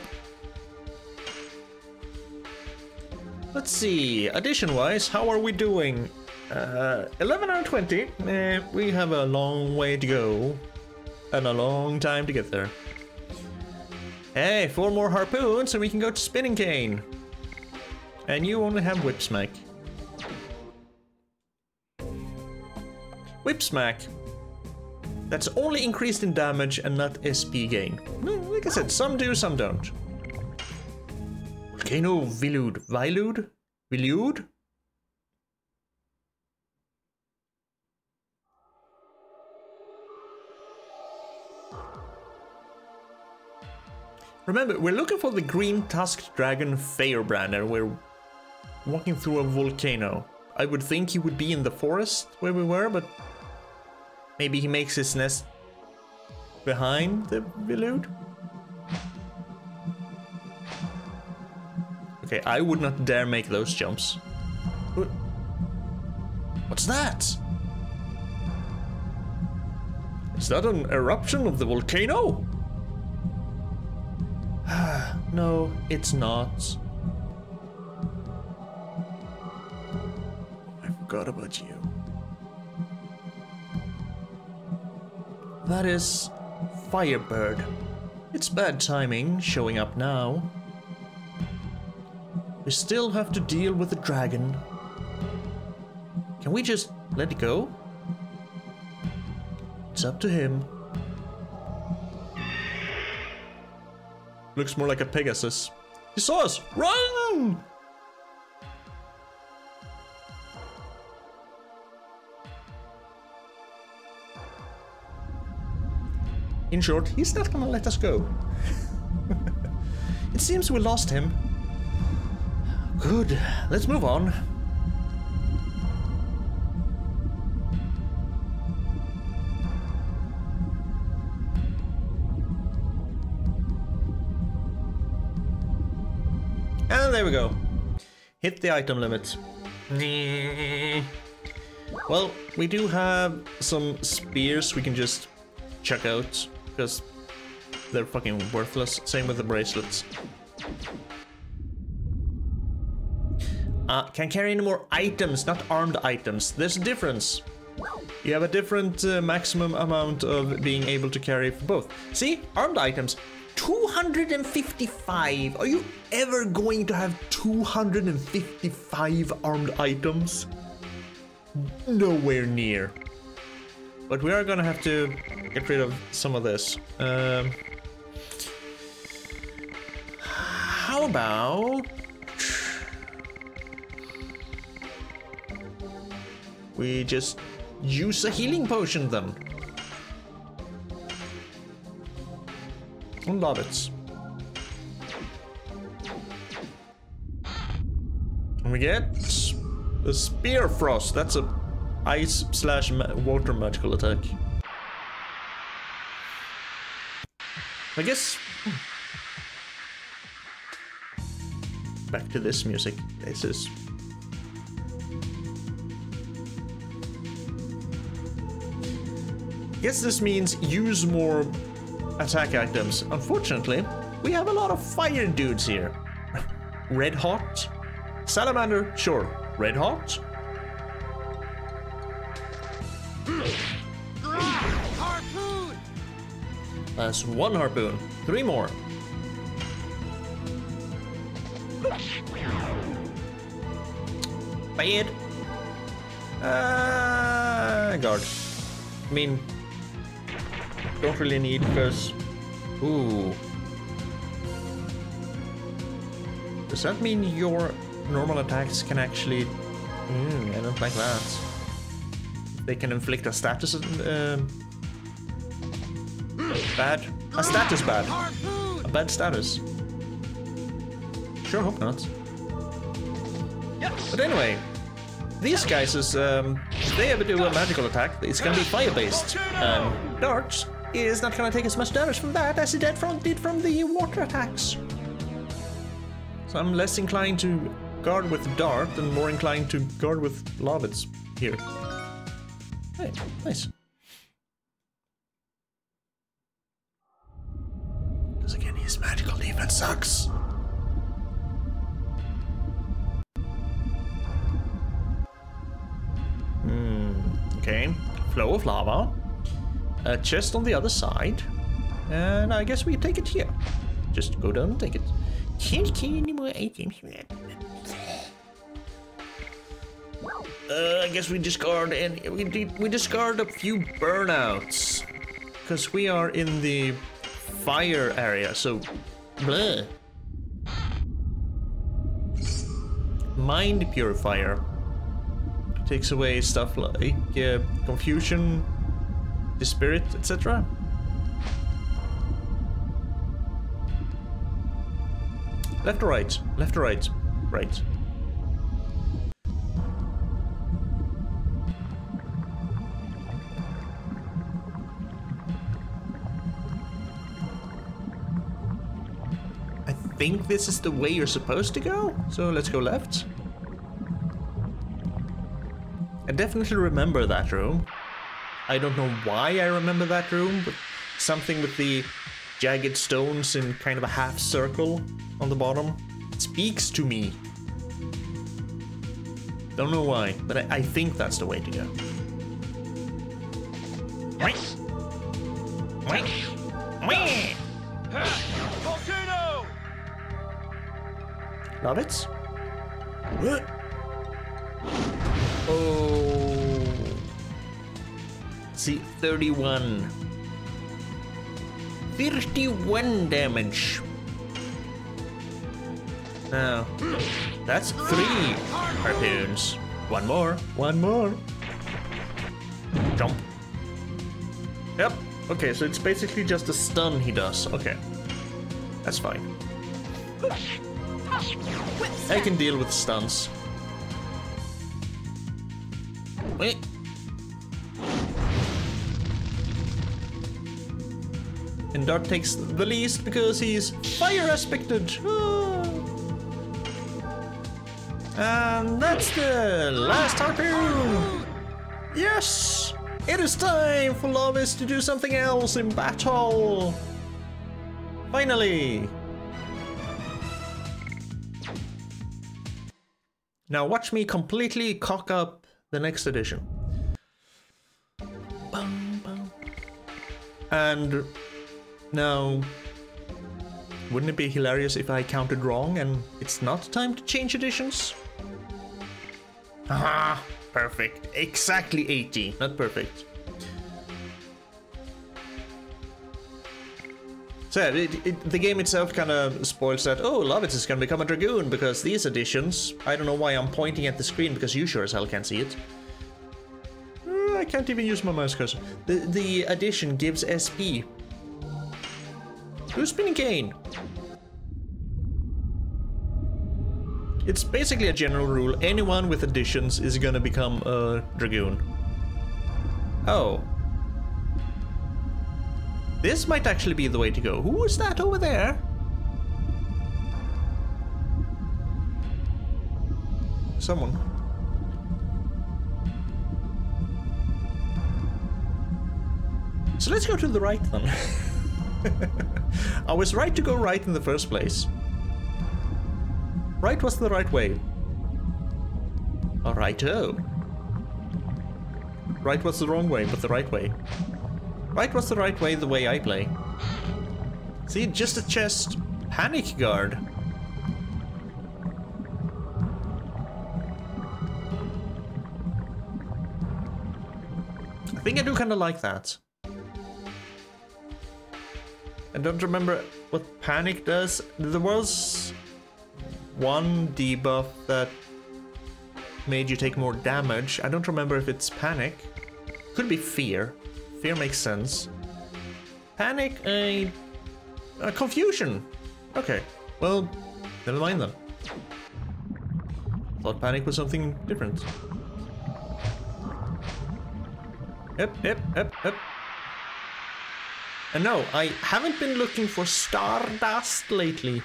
Let's see, addition-wise, how are we doing? 11 out of 20. We have a long way to go. And a long time to get there. Hey, 4 more harpoons and we can go to Spinning Cane. And you only have Whip Smack. Whip Smack. That's only increased in damage and not SP gain. Like I said, some do, some don't. Volcano Veludo. Veludo? Veludo? Remember, we're looking for the green-tusked dragon Feyrbrand, and we're walking through a volcano. I would think he would be in the forest where we were, but maybe he makes his nest behind the Veludo? Okay, I would not dare make those jumps. What's that? Is that an eruption of the volcano? No, it's not. I forgot about you. That is Firebird. It's bad timing showing up now. We still have to deal with the dragon. Can we just let it go? It's up to him. Looks more like a Pegasus. He saw us! Run! In short, he's not gonna let us go. It seems we lost him. Good, let's move on. And there we go. Hit the item limit. Well, we do have some spears we can just chuck out, because they're fucking worthless. Same with the bracelets. Can't carry any more items, not armed items. There's a difference. You have a different maximum amount of being able to carry for both. See? Armed items. 255! Are you ever going to have 255 armed items? Nowhere near. But we are gonna have to get rid of some of this. How about... we just use a healing potion then. And Lavitz. And we get the Spear Frost. That's a ice slash water magical attack. I guess. Back to this music. This is. I guess this means use more attack items. Unfortunately, we have a lot of fire dudes here. Red hot. Salamander, sure. Red hot. Harpoon. That's one harpoon. Three more. Bad. Guard. I mean, don't really need because... ooh. Does that mean your normal attacks can actually... I don't like that. They can inflict a status... bad. A status bad. A bad status. Sure hope not. But anyway. These guys is... if they ever do a magical attack, it's gonna be fire-based. Dart is not gonna take as much damage from that as he did from the water attacks. So I'm less inclined to guard with Dart and more inclined to guard with Lavitz here. Hey, nice. Because again, his magical defense sucks. Okay, flow of lava, a chest on the other side, and I guess we take it here. Just go down and take it. Can't carry any more items. I guess we discard and we discard a few burnouts because we are in the fire area. So, bleh. Mind purifier. Takes away stuff like confusion, the spirit, etc. Left or right? Left or right? Right. I think this is the way you're supposed to go, so let's go left. I definitely remember that room. I don't know why I remember that room, but something with the jagged stones in kind of a half circle on the bottom speaks to me. Don't know why, but I think that's the way to go. Yes. Volcano! Love it? Oh, see, 31 damage. No. That's 3 harpoons. One more. One more. Jump. Yep. Okay, so it's basically just a stun he does. Okay. That's fine. I can deal with stuns. Wait. And Dart takes the least because he's fire aspected. And that's the last harpoon. Yes! It is time for Lovis to do something else in battle. Finally. Now watch me completely cock up the next edition. And now, wouldn't it be hilarious if I counted wrong and it's not time to change editions? Aha, perfect. Exactly 80, not perfect. So the game itself kind of spoils that, oh, Lavitz is going to become a Dragoon because these editions, I don't know why I'm pointing at the screen because you sure as hell can't see it. I can't even use my mouse cursor. The addition gives SP. Who's spinning cane? It's basically a general rule. Anyone with additions is gonna become a Dragoon. Oh. This might actually be the way to go. Who is that over there? Someone. So let's go to the right then. I was right to go right in the first place. Right was the right way. Alright-o. Right was the wrong way, but the right way. Right was the right way, the way I play. See, just a chest. Panic guard. I think I do kind of like that. I don't remember what panic does. There was one debuff that made you take more damage. I don't remember if it's panic. Could be fear. Fear makes sense. Panic, confusion. Okay, well, never mind then. Thought panic was something different. Yep, yep, yep, yep. And no, I haven't been looking for stardust lately.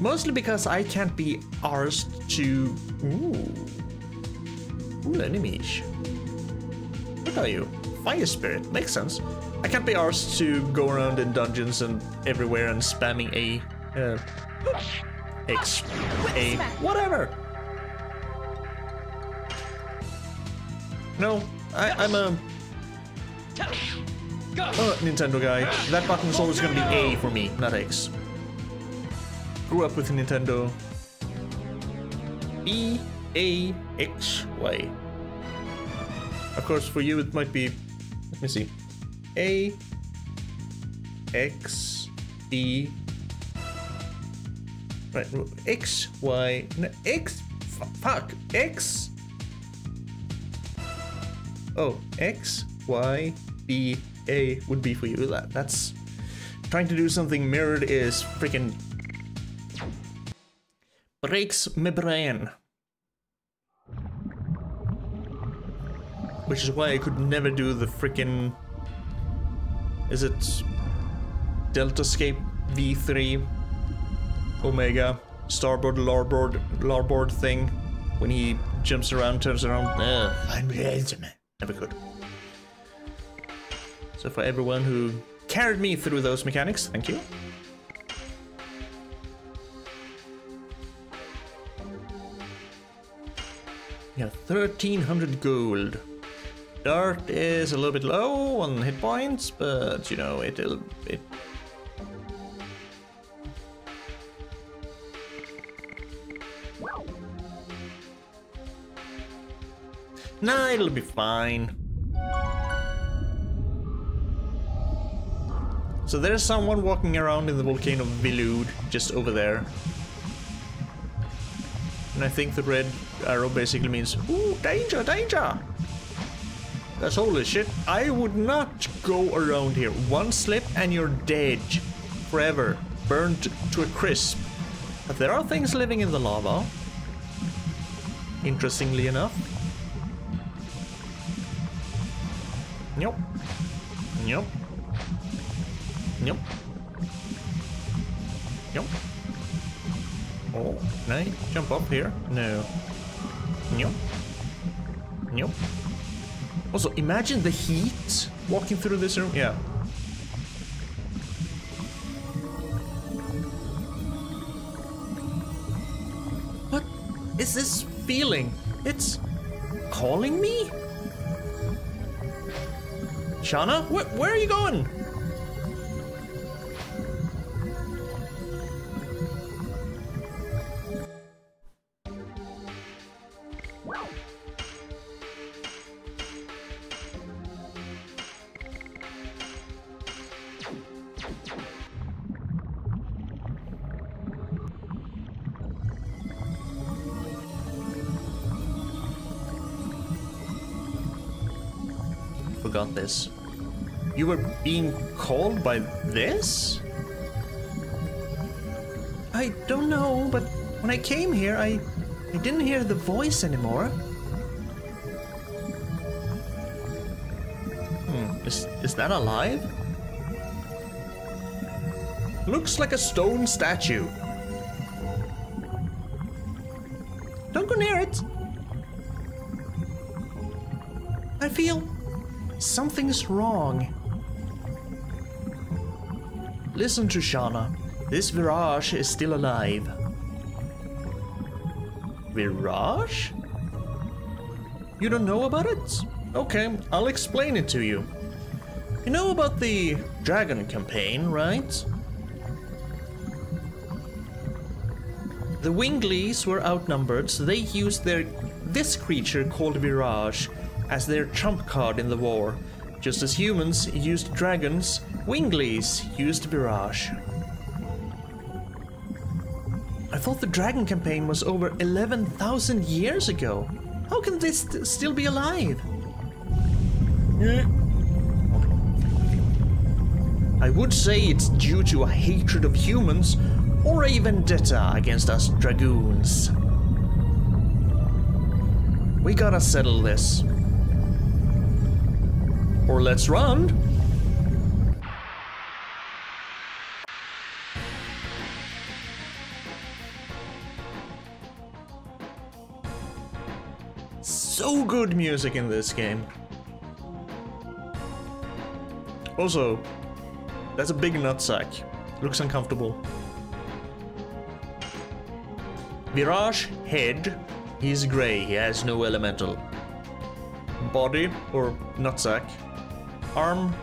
Mostly because I can't be arsed to... Ooh, enemies. What are you? Fire spirit, makes sense. I can't be arsed to go around in dungeons and everywhere and spamming A... X... A... whatever! No, I'm a... Oh, Nintendo guy. That button is always gonna be A for me, not X. Grew up with Nintendo. E, A, X, Y. Of course, for you it might be. Let me see. A, X, E. Right. X, Y. No, X. Fuck. X. Oh, X. Y, B, A would be for you. That's trying to do something mirrored is freaking breaks my brain, which is why I could never do the freaking is it Deltascape V3 Omega starboard larboard thing when he jumps around, turns around. I'm never could. So for everyone who carried me through those mechanics, thank you. Yeah, 1300 gold. Dart is a little bit low on hit points, but you know, it Nah, it'll be fine. So there's someone walking around in the Volcano Veludo just over there. And I think the red arrow basically means, ooh, danger, danger! That's holy shit. I would not go around here. One slip and you're dead. Forever. Burned to a crisp. But there are things living in the lava. Interestingly enough. Nope. Nope. Nope. Nope. Oh, can I jump up here? No. Nope. Nope. Also, imagine the heat walking through this room. Yeah. What is this feeling? It's calling me? Shana? Where are you going? Got this. You were being called by this? I don't know, but when I came here, I didn't hear the voice anymore. Hmm, is that alive? Looks like a stone statue. Don't go near it. I feel something's wrong. Listen to Shana. This Virage is still alive. Virage? You don't know about it? Okay, I'll explain it to you. You know about the Dragon campaign, right? The Winglies were outnumbered, so they used this creature called Virage as their trump card in the war. Just as humans used dragons, Winglies used Virage. I thought the Dragon campaign was over 11,000 years ago. How can this still be alive? I would say it's due to a hatred of humans or a vendetta against us Dragoons. We gotta settle this. Or let's run. So good music in this game. Also, that's a big nutsack. Looks uncomfortable. Virage head. He's grey. He has no elemental. Body or nutsack. Arm.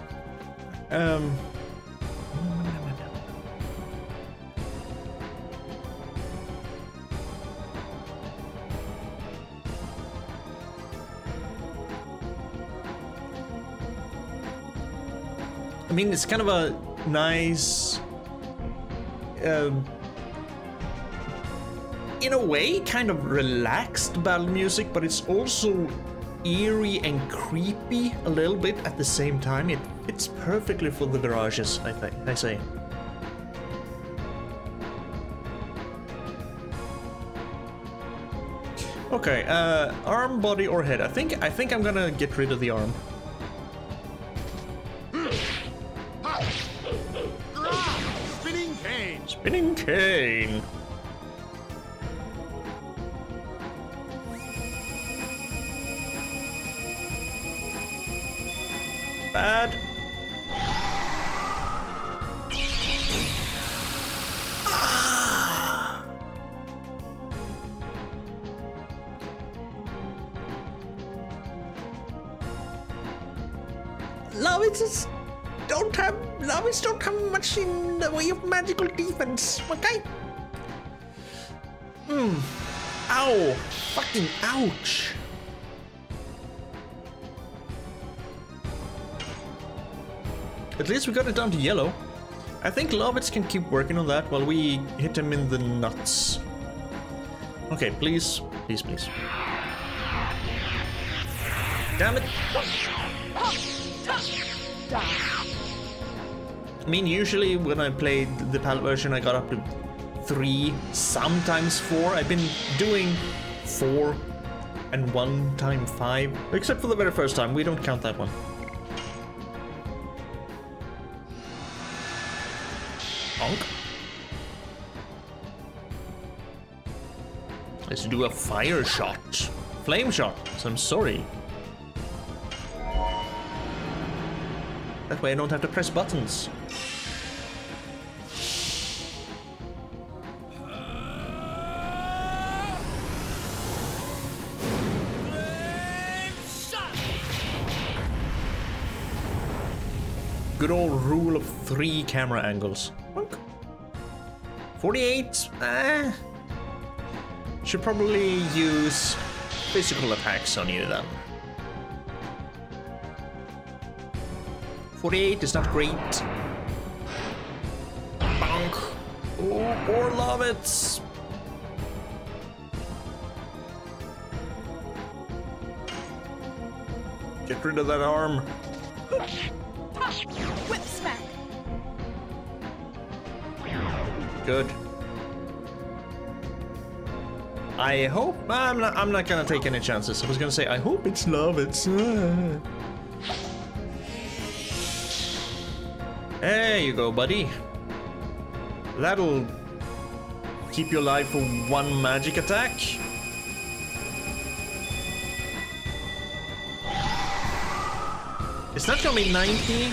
I mean, it's kind of a nice, in a way, kind of relaxed battle music, but it's also eerie and creepy a little bit at the same time. It's perfectly for the Virages, I say. Okay, arm, body, or head. I think I'm gonna get rid of the arm. Spinning cane. Spinning cane. Bad. Ah. Lavitz don't have much in the way of magical defense, okay? Hmm. Ow! Fucking ouch! At least we got it down to yellow. I think Lavitz can keep working on that while we hit him in the nuts. Okay, please, please, please. Damn it! I mean, usually when I played the PAL version, I got up to 3, sometimes 4. I've been doing 4 and 1 time 5, except for the very first time. We don't count that one. Let's do a fire shot. Flame shot, so I'm sorry. That way I don't have to press buttons. Good old rule of 3 camera angles. 48. Should probably use physical attacks on you then. 48 is not great. Bonk. Oh, or Lavitz. Get rid of that arm. Whip smack. Good. I hope I'm not gonna take any chances. I was gonna say I hope it's Lavitz. There you go, buddy. That'll keep you alive for 1 magic attack. It's not gonna be 90.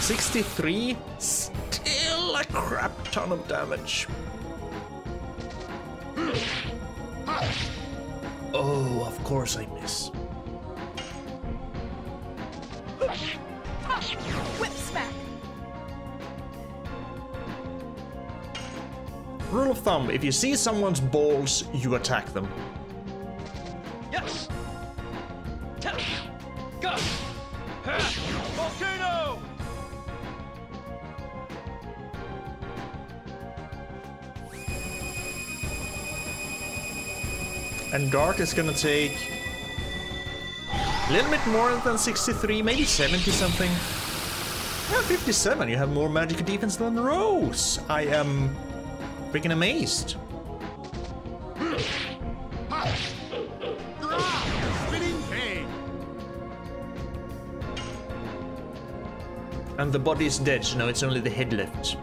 63. Still a crap ton of damage. Oh, of course I miss. Whip smack. Rule of thumb, if you see someone's balls, you attack them. Yes. Go. Volcano. And Dart is gonna take a little bit more than 63, maybe 70 something. Yeah, 57, you have more magic defense than Rose. I am freaking amazed. And the body is dead, so now it's only the head left.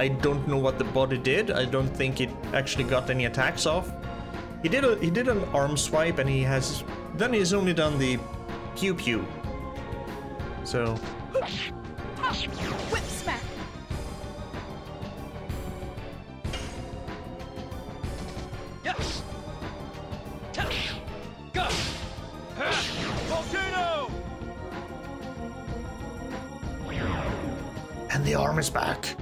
I don't know what the body did. I don't think it actually got any attacks off. He did an arm swipe, and he's only done the pew pew. So whip smack. Yes. Go. Volcano. And the arm is back.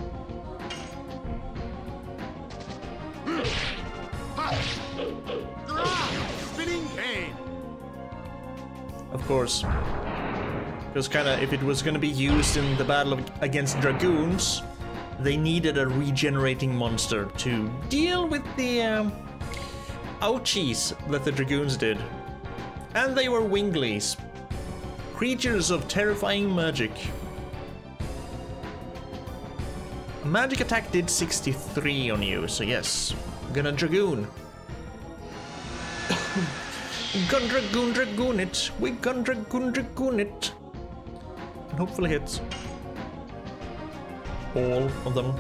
Of course, because if it was gonna be used in the battle against Dragoons, they needed a regenerating monster to deal with the ouchies that the Dragoons did. And they were Winglies, creatures of terrifying magic. Magic attack did 63 on you, so yes, I'm gonna Dragoon. Gun Dragoon, Dragoon it. We gun Dragoon, Dragoon it. And hopefully hits all of them.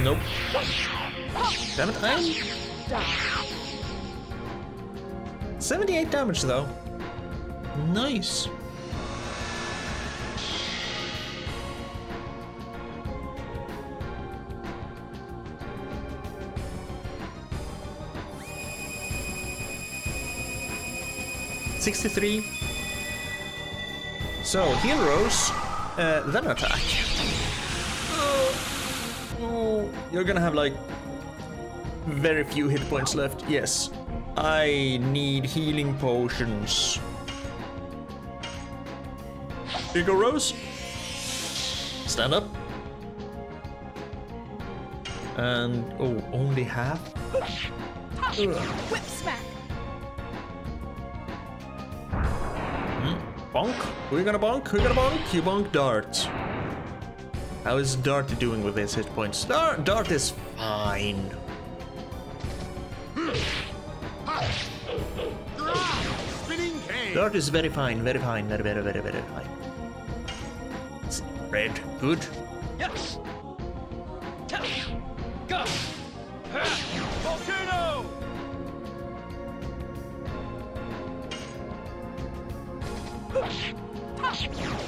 Nope. Damn it, I'm 78 damage though. Nice. So heroes, then attack. Oh, you're gonna have like very few hit points left. Yes, I need healing potions. Here you go, Rose. Stand up. And oh, only half. Whip smack. Bonk. Who are you gonna bonk? Who are you gonna bonk? You bonk Dart. How is Dart doing with his hit points? Dart is fine. Dart is very fine, very fine, very, very, very, very fine. It's red, good. Yes. Go. Volcano.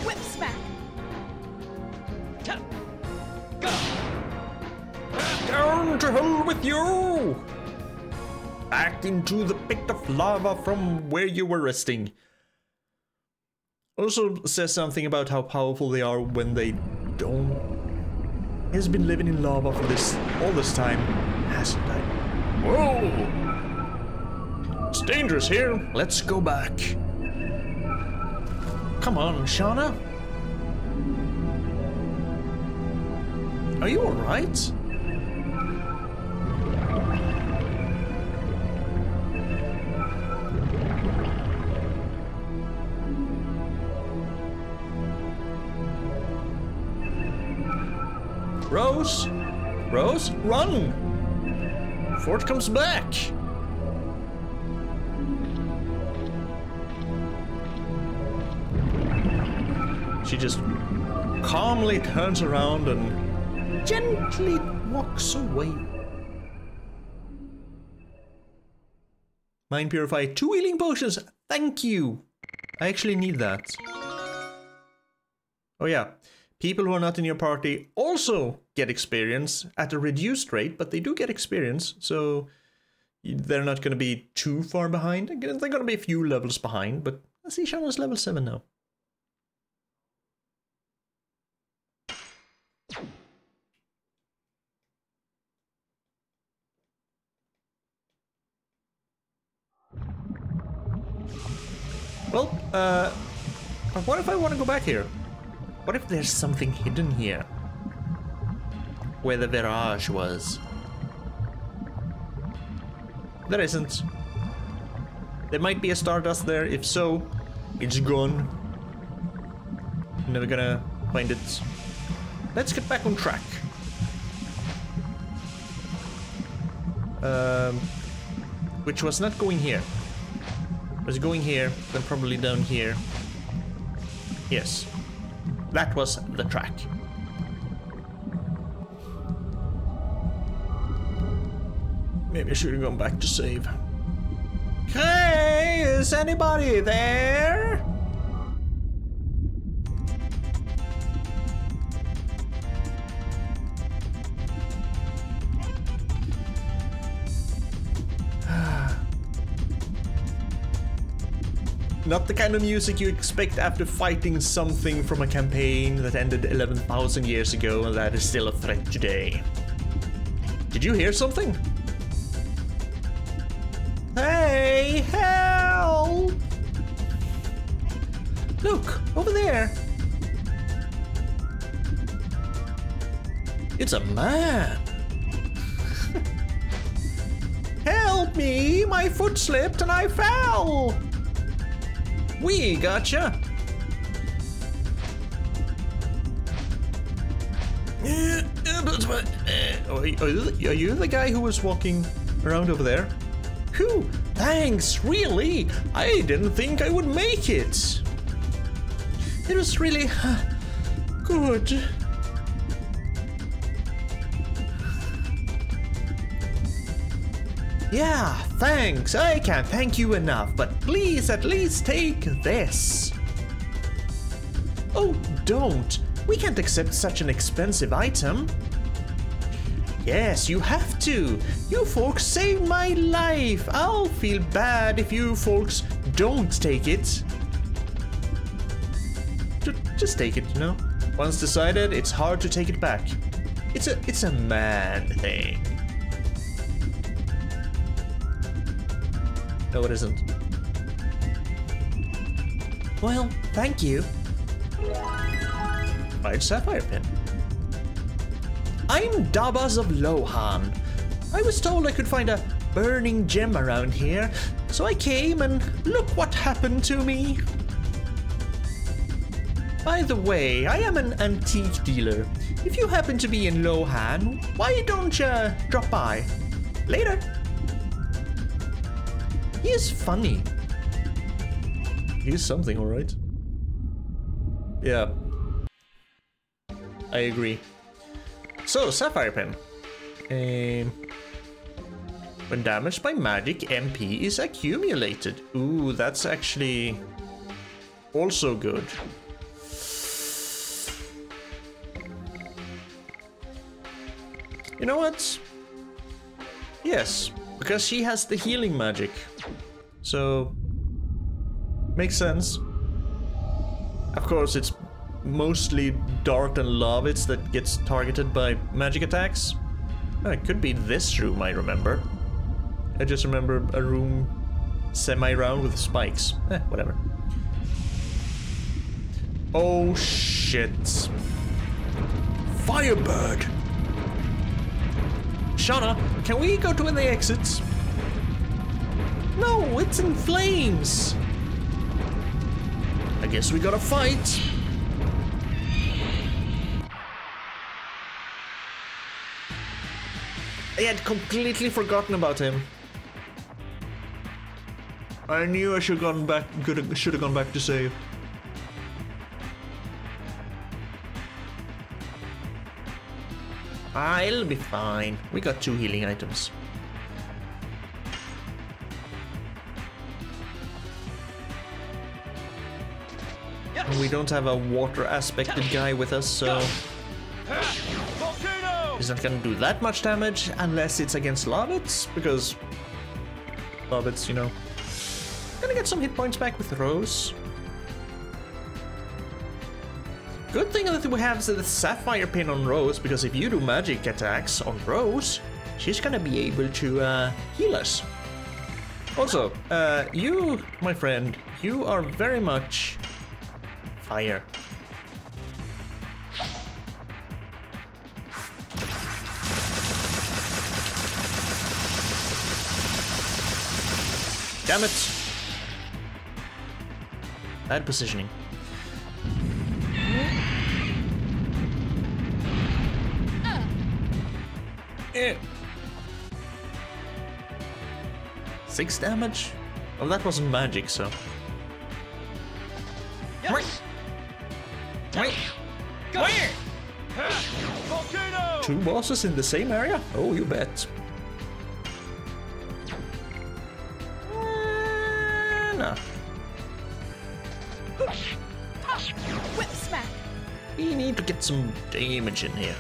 Whip smack. Go. Down to hell with you. Back into the pit of lava from where you were resting. Also says something about how powerful they are when they don't. He's been living in lava for all this time, hasn't I? Whoa! It's dangerous here. Let's go back. Come on, Shana. Are you all right? Rose? Rose? Run! Fort comes back! She just calmly turns around and gently walks away. Mind Purify, 2 healing potions! Thank you! I actually need that. Oh yeah. People who are not in your party also get experience at a reduced rate, but they do get experience, so they're not going to be too far behind. They're going to be a few levels behind, but I see Shana's level 7 now. Well, what if I want to go back here? What if there's something hidden here? Where the Virage was. There isn't. There might be a Stardust there. If so, it's gone. I'm never gonna find it. Let's get back on track. Which was not going here. It was going here, then probably down here. Yes. That was the track. Maybe I should have gone back to save. Hey, is anybody there? Not the kind of music you expect after fighting something from a campaign that ended 11,000 years ago and that is still a threat today. Did you hear something? Hey, help! Look, over there! It's a man! Help me! My foot slipped and I fell! We gotcha! Are you the guy who was walking around over there? Whew, thanks, really! I didn't think I would make it! It was really good. Yeah, thanks. I can't thank you enough, but please at least take this. Oh, don't. We can't accept such an expensive item. Yes, you have to. You folks saved my life. I'll feel bad if you folks don't take it. Just take it, you know? Once decided, it's hard to take it back. It's a man thing. No, it isn't. Well, thank you. Large sapphire pin. I'm Dabas of Lohan. I was told I could find a burning gem around here, so I came and look what happened to me. By the way, I am an antique dealer. If you happen to be in Lohan, why don't you drop by? Later. He is funny. He's something, alright. Yeah. I agree. So, sapphire pen. When damaged by magic, MP is accumulated. Ooh, that's actually also good. You know what? Yes, because she has the healing magic. So, makes sense. Of course, it's mostly Dart and Lavitz that gets targeted by magic attacks. It could be this room, I remember. I just remember a room semi-round with spikes. Whatever. Oh shit. Firebird! Shana, can we go to the exits? No, it's in flames! I guess we gotta fight! I had completely forgotten about him. I knew I should have gone back to save. I'll be fine. We got 2 healing items. Yes. And we don't have a water aspected guy with us, so he's not gonna do that much damage unless it's against Lavitz, because Lavitz, you know. Gonna get some hit points back with Rose. Good thing that we have the sapphire pin on Rose, because if you do magic attacks on Rose, she's gonna be able to heal us. Also, you, my friend, you are very much fire. Damn it! Bad positioning. Eh. 6 damage? Well, that wasn't magic, so. Yes. Wait. Wait. Volcano. 2 bosses in the same area? Oh, you bet. No. Whip smack. We need to get some damage in here.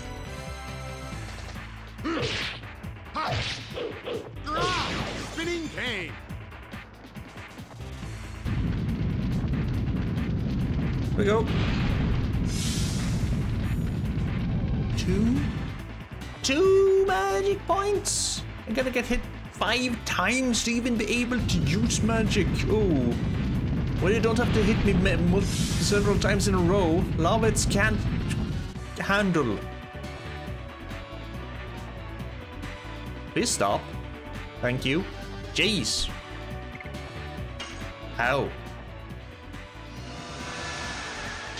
Spinning cane. Here we go. 2 magic points. I'm gonna get hit 5 times to even be able to use magic. Oh, well, you don't have to hit me several times in a row. Lavitz can't handle. Please stop. Thank you. Jeez. How?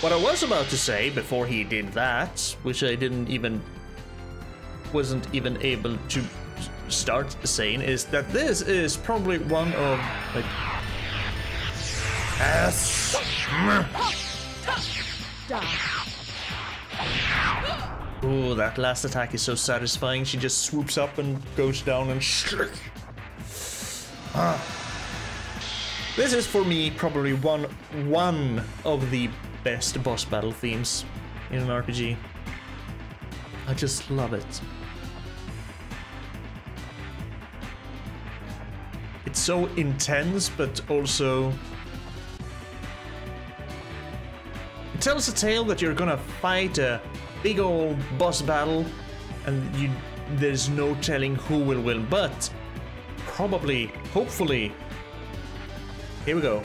What I was about to say before he did that, which I wasn't even able to start saying, is that this is probably one of like ooh, that last attack is so satisfying. She just swoops up and goes down and this is for me probably one of the best boss battle themes in an RPG. I just love it. It's so intense, but also it tells a tale that you're gonna fight a big old boss battle, and there's no telling who will win, but probably, hopefully, here we go.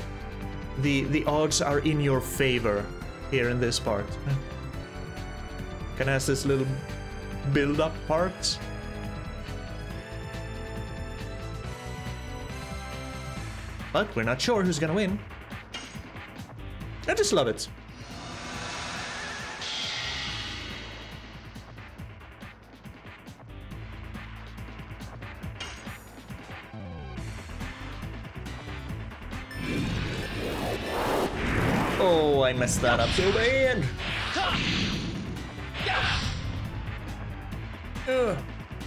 The odds are in your favor. here in this part. Can has this little build-up part. But we're not sure who's gonna win. I just love it. Oh, I messed that up too bad.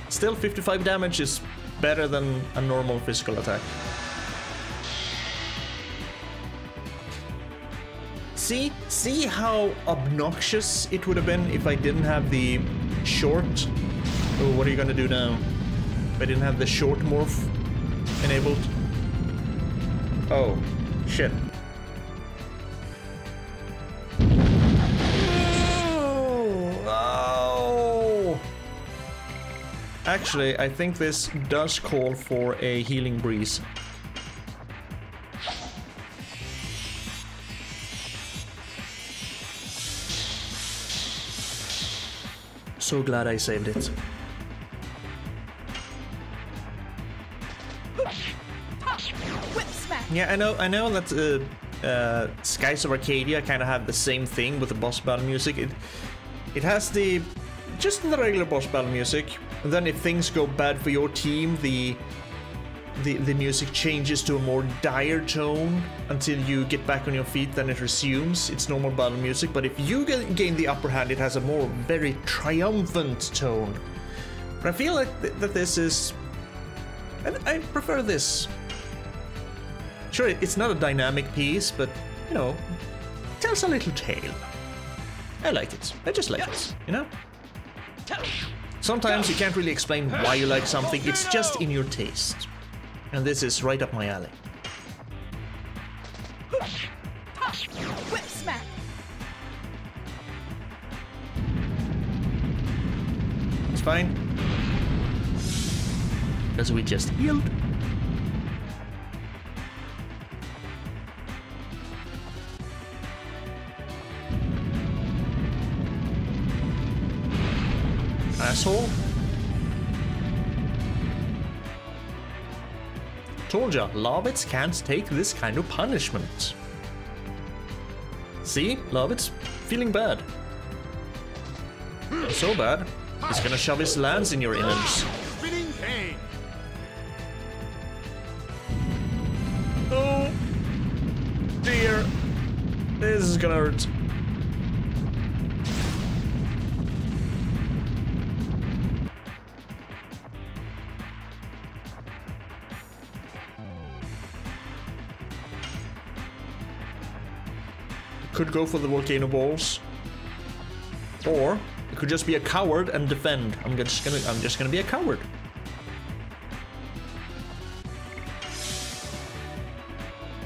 Still, 55 damage is better than a normal physical attack. See how obnoxious it would have been if I didn't have the short. Oh, what are you gonna do now? If I didn't have the short morph enabled. Oh, shit. Oh. Actually, I think this does call for a healing breeze. So glad I saved it. Whip smack. Yeah, I know that Skies of Arcadia kind of have the same thing with the boss battle music. It has the just the regular boss battle music. And then if things go bad for your team, the music changes to a more dire tone until you get back on your feet, then it resumes its normal battle music. But if you gain the upper hand, it has a more very triumphant tone. But I feel like that this is... and I prefer this. Sure, it's not a dynamic piece, but, you know, it tells a little tale. I like it. I just like it, you know? Sometimes you can't really explain why you like something, it's just in your taste. And this is right up my alley. Whip smack. It's fine. Because we just healed. Asshole. Told ya, Lavitz can't take this kind of punishment. See? Lavitz feeling bad. So bad, he's gonna shove his lance in your innards. Oh dear. This is gonna hurt. Could go for the volcano balls, or it could just be a coward and defend. I'm just gonna be a coward.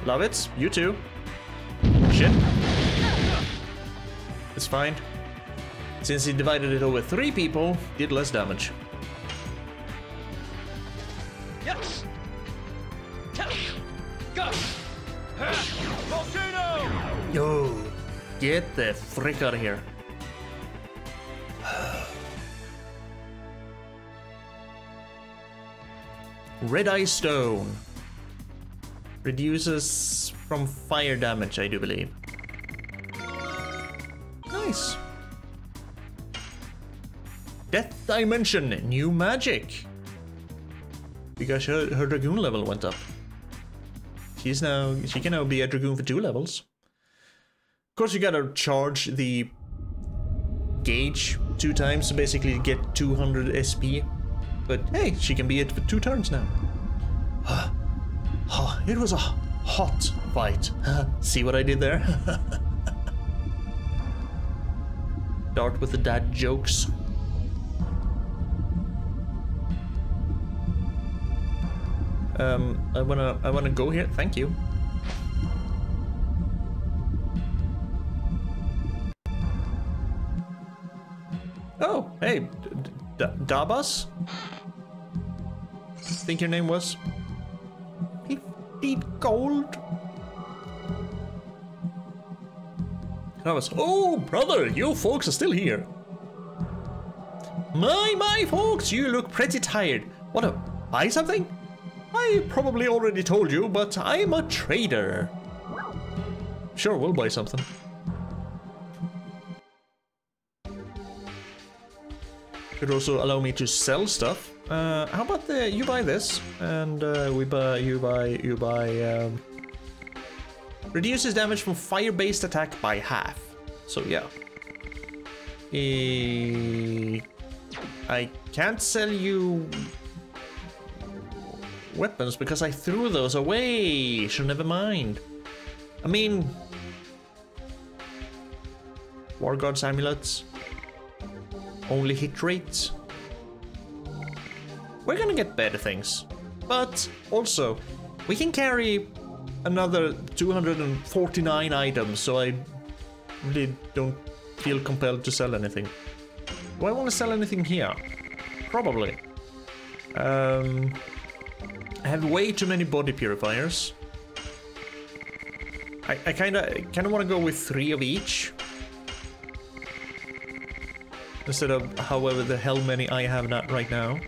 Love it, you too. Shit, it's fine. Since he divided it over 3 people, did less damage. Yo, get the frick out of here. Red Eye Stone. Reduces from fire damage, I do believe. Nice. Death Dimension, new magic. You guys heard her Dragoon level went up. She can now be a Dragoon for 2 levels. Of course, you gotta charge the gauge 2 times to basically get 200 SP. But hey, she can be it for 2 turns now. It was a hot fight. See what I did there? Dart with the dad jokes. I wanna go here. Thank you. Oh, hey, Dabas? I think your name was? 50 gold? Dabas. Oh, brother, you folks are still here. My folks, you look pretty tired. Wanna buy something? I probably already told you, but I'm a trader. Sure, we'll buy something. Could also allow me to sell stuff. How about you buy this, and you buy reduces damage from fire-based attack by half. So yeah, I can't sell you weapons because I threw those away. So never mind. I mean, War God's amulets. Only hit rates. We're gonna get better things. But also, we can carry another 249 items, so I really don't feel compelled to sell anything. Do I want to sell anything here? Probably. I have way too many body purifiers. I kinda want to go with 3 of each. Instead of however the hell many I have not right now.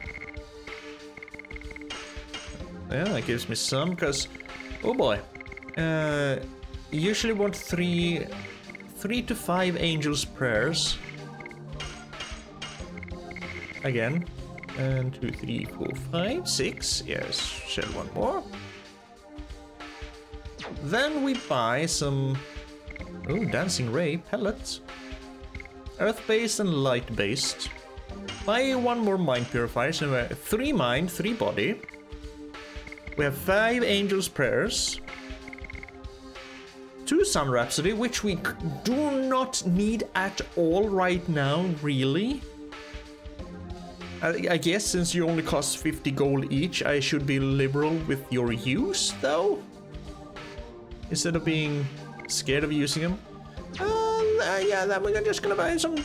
Yeah, that gives me some, because, oh boy. Usually want 3 to 5 Angel's Prayers. Again. And 2, 3, 4, 5, 6. Yes, shell one more. Then we buy some, oh, Dancing Ray pellets. Earth-based and light-based. Buy 1 more Mind Purifier, so we have 3 Mind, 3 Body. We have 5 Angel's Prayers. 2 Sun Rhapsody, which we do not need at all right now, really. I guess since you only cost 50 gold each, I should be liberal with your use, though. Instead of being scared of using them. Yeah, then we're just gonna buy some.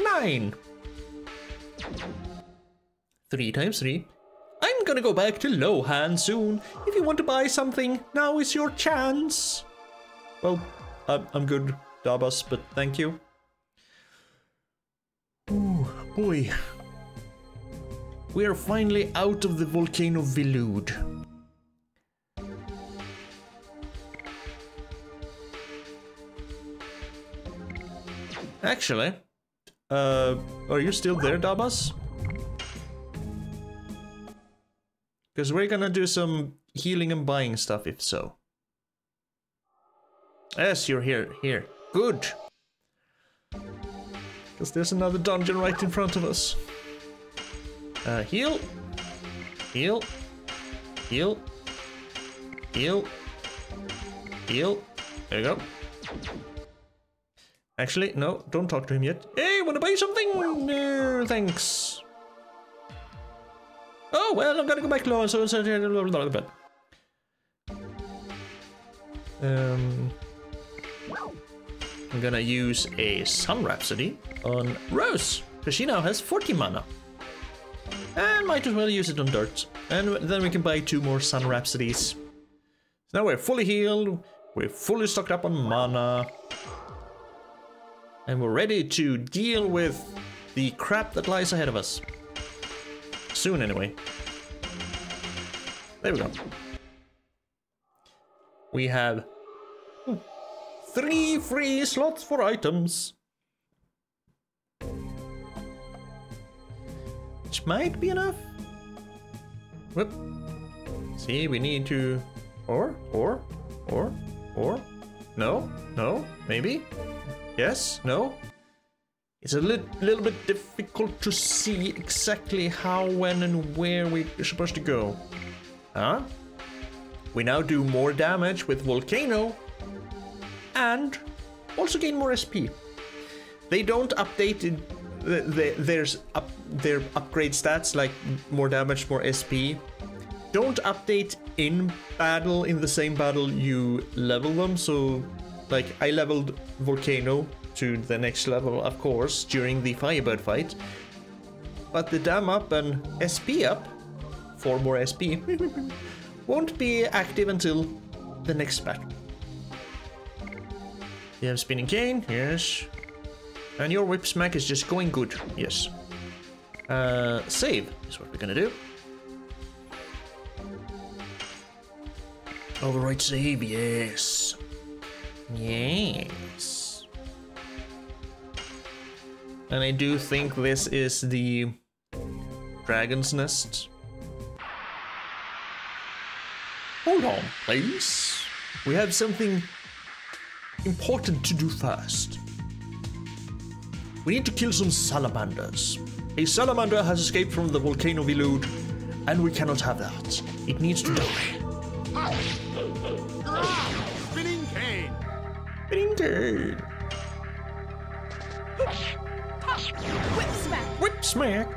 Nine. 3 times 3. I'm gonna go back to Lohan soon. If you want to buy something, now is your chance. Well, I'm good, Dabas, but thank you. Ooh, boy. We are finally out of the Volcano Veludo. Actually, are you still there, Dabas? Because we're gonna do some healing and buying stuff, if so. Yes, you're here. Good! Because there's another dungeon right in front of us. Heal. Heal. Heal. Heal. Heal. There you go. Actually, no, don't talk to him yet. Hey, wanna buy something? No, thanks. Oh, well, I'm gonna go back to Lohan, I'm gonna use a Sun Rhapsody on Rose, because she now has 40 mana. And might as well use it on Dart. And then we can buy 2 more Sun Rhapsodies. So now we're fully healed, we're fully stocked up on mana. And we're ready to deal with the crap that lies ahead of us. Soon, anyway. There we go. We have 3 free slots for items. Which might be enough. Whoop. See, we need to... Or. No, maybe. Yes? No? It's a little bit difficult to see exactly how, when, and where we're supposed to go. Huh? We now do more damage with Volcano and also gain more SP. They don't update their upgrade stats like more damage, more SP. Don't update in battle, in the same battle you level them, so... Like, I leveled Volcano to the next level, of course, during the Firebird fight. But the Dam up and SP up, 4 more SP, won't be active until the next battle. You have Spinning Cane, yes. And your Whip Smack is just going good, yes. Save is what we're gonna do. Overwrite save, yes. Yes. And I do think this is the Dragon's Nest. Hold on, please. We have something important to do first. We need to kill some salamanders. A salamander has escaped from the Volcano Veludo, and we cannot have that. It needs to die. Spinning cane! Spinning cane! Whip smack! Whip smack!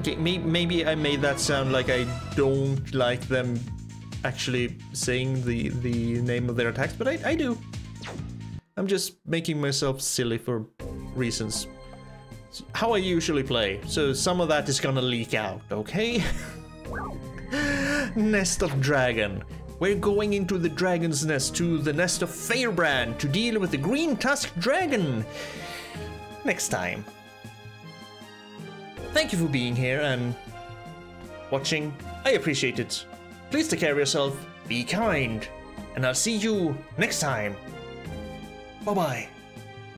Okay, maybe I made that sound like I don't like them actually saying the name of their attacks, but I do. I'm just making myself silly for reasons. How I usually play, so some of that is gonna leak out, okay? Nest of Dragon. We're going into the Dragon's Nest, to the Nest of Feyrbrand, to deal with the Green Tusk Dragon next time. Thank you for being here and watching. I appreciate it. Please take care of yourself, be kind, and I'll see you next time. Bye-bye.